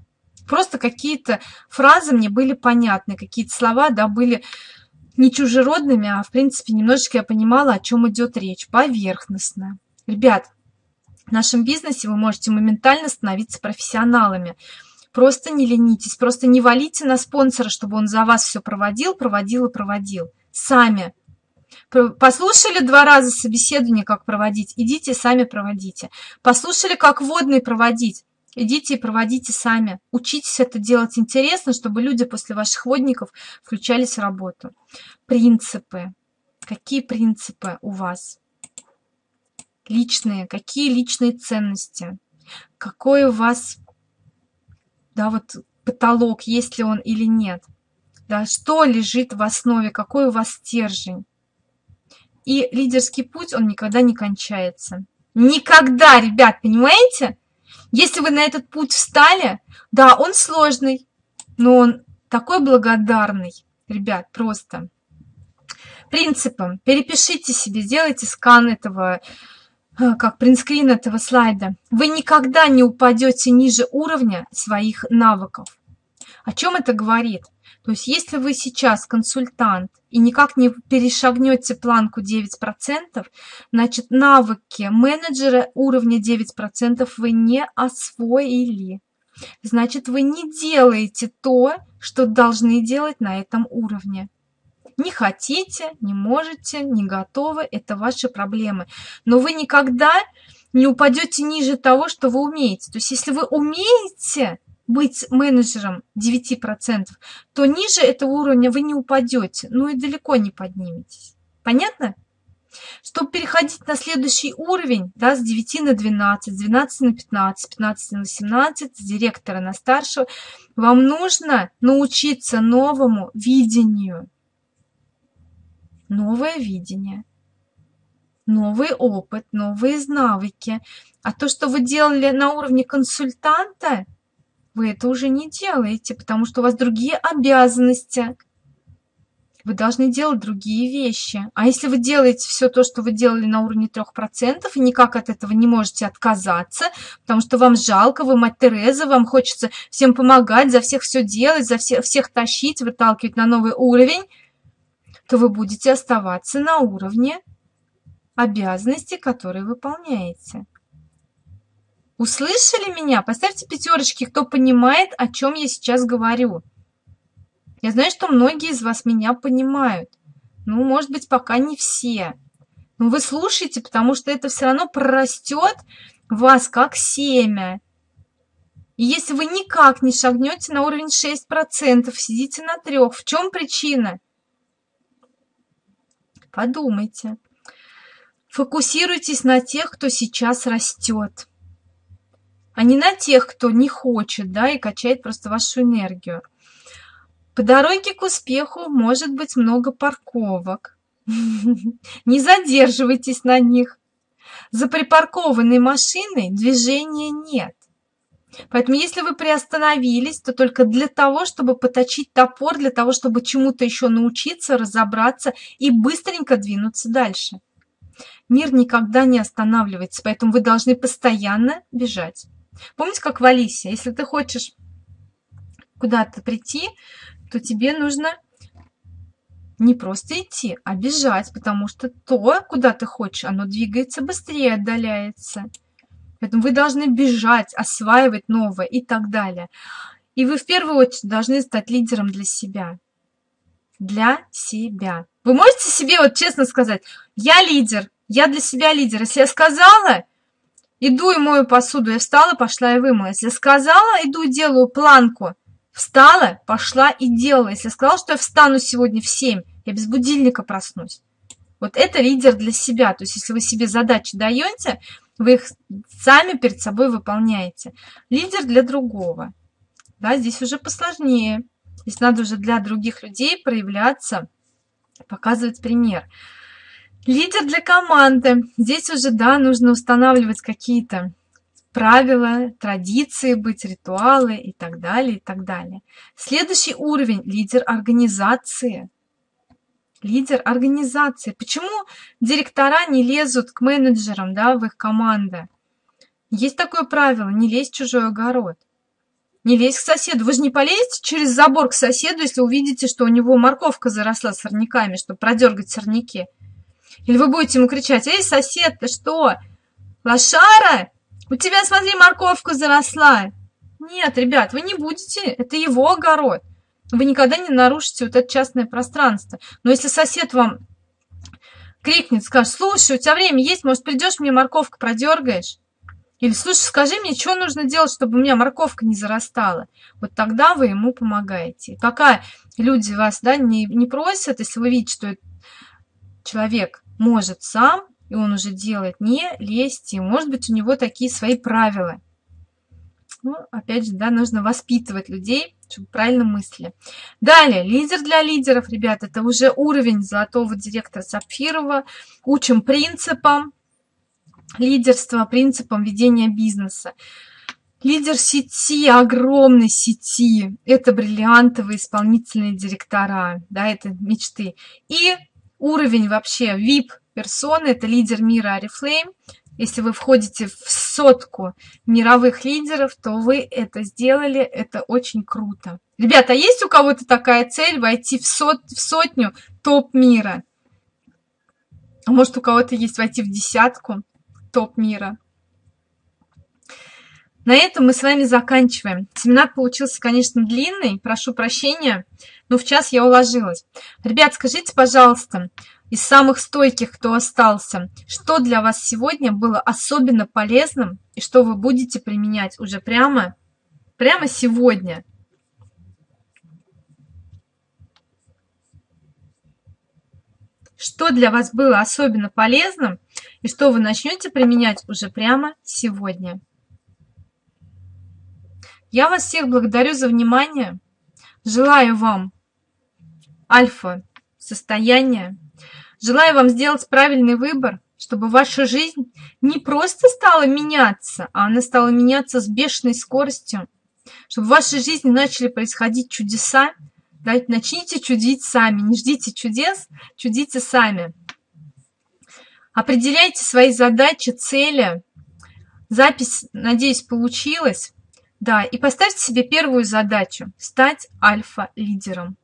Просто какие-то фразы мне были понятны, какие-то слова, да, были не чужеродными, а, в принципе, немножечко я понимала, о чем идет речь, поверхностно. Ребят, в нашем бизнесе вы можете моментально становиться профессионалами. Просто не ленитесь, просто не валите на спонсора, чтобы он за вас все проводил. Сами. Послушали 2 раза собеседование, как проводить, идите сами проводите. Послушали, как вводные проводить, идите и проводите сами. Учитесь это делать интересно, чтобы люди после ваших водников включались в работу. Принципы. Какие принципы у вас? Личные. Какие личные ценности? Какой у вас, да, вот потолок, есть ли он или нет? Да, что лежит в основе? Какой у вас стержень? И лидерский путь, он никогда не кончается. Никогда, ребят, понимаете? Если вы на этот путь встали, да, он сложный, но он такой благодарный. Ребят, просто. Принципы. Перепишите себе, сделайте скан этого, как принтскрин этого слайда. Вы никогда не упадете ниже уровня своих навыков. О чем это говорит? То есть, если вы сейчас консультант и никак не перешагнете планку 9%, значит, навыки менеджера уровня 9% вы не освоили. Значит, вы не делаете то, что должны делать на этом уровне. Не хотите, не можете, не готовы, это ваши проблемы. Но вы никогда не упадете ниже того, что вы умеете. То есть, если вы умеете быть менеджером 9%, то ниже этого уровня вы не упадете, ну и далеко не подниметесь. Понятно? Чтобы переходить на следующий уровень, да, с 9 на 12, с 12 на 15, с 15 на 18, с директора на старшего, вам нужно научиться новому видению. Новое видение, новый опыт, новые навыки. А то, что вы делали на уровне консультанта, вы это уже не делаете, потому что у вас другие обязанности. Вы должны делать другие вещи. А если вы делаете все то, что вы делали на уровне 3%, и никак от этого не можете отказаться, потому что вам жалко, вы мать Тереза, вам хочется всем помогать, за всех все делать, за всех тащить, выталкивать на новый уровень, то вы будете оставаться на уровне обязанностей, которые выполняете. Услышали меня? Поставьте пятерочки, кто понимает, о чем я сейчас говорю. Я знаю, что многие из вас меня понимают. Ну, может быть, пока не все. Но вы слушайте, потому что это все равно прорастет в вас как семя. И если вы никак не шагнете на уровень 6%, сидите на 3%, в чем причина? Подумайте. Фокусируйтесь на тех, кто сейчас растет, а не на тех, кто не хочет, да, и качает просто вашу энергию. По дороге к успеху может быть много парковок. Не задерживайтесь на них. За припаркованной машиной движения нет. Поэтому если вы приостановились, то только для того, чтобы поточить топор, для того, чтобы чему-то еще научиться, разобраться и быстренько двинуться дальше. Мир никогда не останавливается, поэтому вы должны постоянно бежать. Помните, как в Алисе, если ты хочешь куда-то прийти, то тебе нужно не просто идти, а бежать, потому что то, куда ты хочешь, оно двигается быстрее, отдаляется. Поэтому вы должны бежать, осваивать новое и так далее. И вы в первую очередь должны стать лидером для себя. Для себя. Вы можете себе вот честно сказать: я лидер, я для себя лидер. Если я сказала, иду и мою посуду, я встала, пошла и вымыла. Если я сказала, иду и делаю планку, встала, пошла и делала. Если я сказала, что я встану сегодня в 7, я без будильника проснусь. Вот это лидер для себя. То есть если вы себе задачи даете, вы их сами перед собой выполняете. Лидер для другого. Да, здесь уже посложнее. Здесь надо уже для других людей проявляться, показывать пример. Лидер для команды. Здесь уже, да, нужно устанавливать какие-то правила, традиции быть, ритуалы и так далее, и так далее. Следующий уровень – лидер организации. Лидер организации. Почему директора не лезут к менеджерам, да, в их команды? Есть такое правило: не лезь в чужой огород. Не лезь к соседу. Вы же не полезете через забор к соседу, если увидите, что у него морковка заросла сорняками, чтобы продергать сорняки. Или вы будете ему кричать: «Эй, сосед, ты что? Лошара! У тебя, смотри, морковка заросла!» Нет, ребят, вы не будете. Это его огород. Вы никогда не нарушите вот это частное пространство. Но если сосед вам крикнет, скажет: «Слушай, у тебя время есть? Может, придешь, мне морковку продергаешь?» Или: «Слушай, скажи мне, что нужно делать, чтобы у меня морковка не зарастала?» Вот тогда вы ему помогаете. И пока люди вас, да, не просят, если вы видите, что человек может сам, и он уже делает, не лезьте. Может быть, у него такие свои правила. Ну, опять же, да, нужно воспитывать людей, чтобы правильно мысли. Далее, лидер для лидеров, ребят, это уже уровень золотого директора Сапфирова. Учим принципам лидерства, принципам ведения бизнеса. Лидер сети, огромной сети, это бриллиантовые исполнительные директора, да, это мечты. И уровень вообще VIP-персоны, это лидер мира Орифлейм. Если вы входите в 100 мировых лидеров, то вы это сделали, это очень круто. Ребята, а есть у кого-то такая цель — войти в 100 топ мира? А может, у кого-то есть войти в 10 топ мира? На этом мы с вами заканчиваем. Семинар получился, конечно, длинный, прошу прощения, но в час я уложилась. Ребят, скажите, пожалуйста, из самых стойких, кто остался, что для вас сегодня было особенно полезным и что вы будете применять уже прямо сегодня? Что для вас было особенно полезным и что вы начнете применять уже прямо сегодня? Я вас всех благодарю за внимание. Желаю вам альфа-состояния. Желаю вам сделать правильный выбор, чтобы ваша жизнь не просто стала меняться, а она стала меняться с бешеной скоростью. Чтобы в вашей жизни начали происходить чудеса. Начните чудить сами. Не ждите чудес, чудите сами. Определяйте свои задачи, цели. Запись, надеюсь, получилась. Да, и поставьте себе первую задачу – стать альфа-лидером.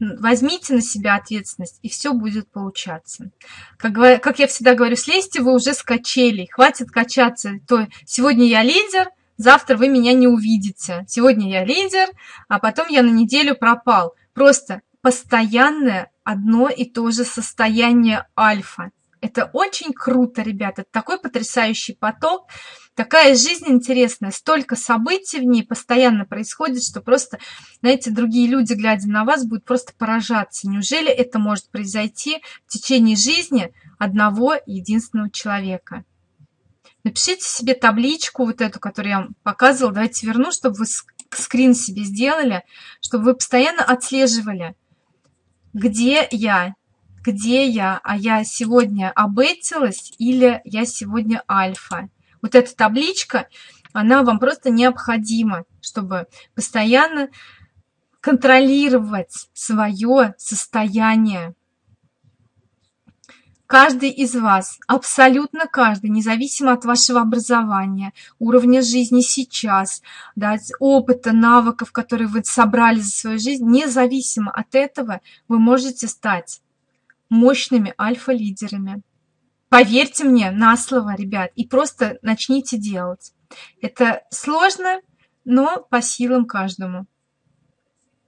Возьмите на себя ответственность, и все будет получаться. Как я всегда говорю, слезьте вы уже с качелей, хватит качаться. То сегодня я лидер, завтра вы меня не увидите. Сегодня я лидер, а потом я на неделю пропал. Просто постоянное одно и то же состояние альфа. Это очень круто, ребята, это такой потрясающий поток, такая жизнь интересная, столько событий в ней постоянно происходит, что просто, знаете, другие люди, глядя на вас, будут просто поражаться. Неужели это может произойти в течение жизни одного единственного человека? Напишите себе табличку вот эту, которую я вам показывала, давайте верну, чтобы вы скрин себе сделали, чтобы вы постоянно отслеживали, где я, а я сегодня обэтилась или я сегодня альфа. Вот эта табличка, она вам просто необходима, чтобы постоянно контролировать свое состояние. Каждый из вас, абсолютно каждый, независимо от вашего образования, уровня жизни сейчас, да, опыта, навыков, которые вы собрали за свою жизнь, независимо от этого вы можете стать мощными альфа-лидерами. Поверьте мне на слово, ребят, и просто начните делать. Это сложно, но по силам каждому.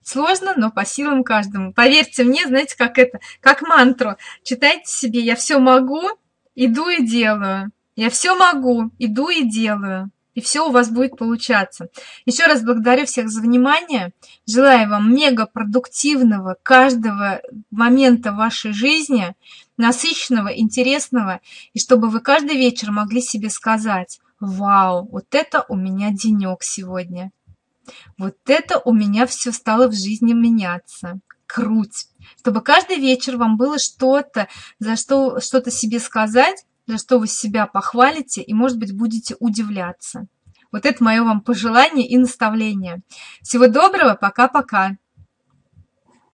Сложно, но по силам каждому. Поверьте мне, знаете, как это, как мантру. Читайте себе: я все могу, иду и делаю. Я все могу, иду и делаю. И все у вас будет получаться. Еще раз благодарю всех за внимание. Желаю вам мега продуктивного каждого момента вашей жизни, насыщенного, интересного, и чтобы вы каждый вечер могли себе сказать: вау, вот это у меня денек сегодня. Вот это у меня все стало в жизни меняться. Круть. Чтобы каждый вечер вам было что-то, за что что-то себе сказать, за что вы себя похвалите и, может быть, будете удивляться. Вот это мое вам пожелание и наставление. Всего доброго, пока-пока.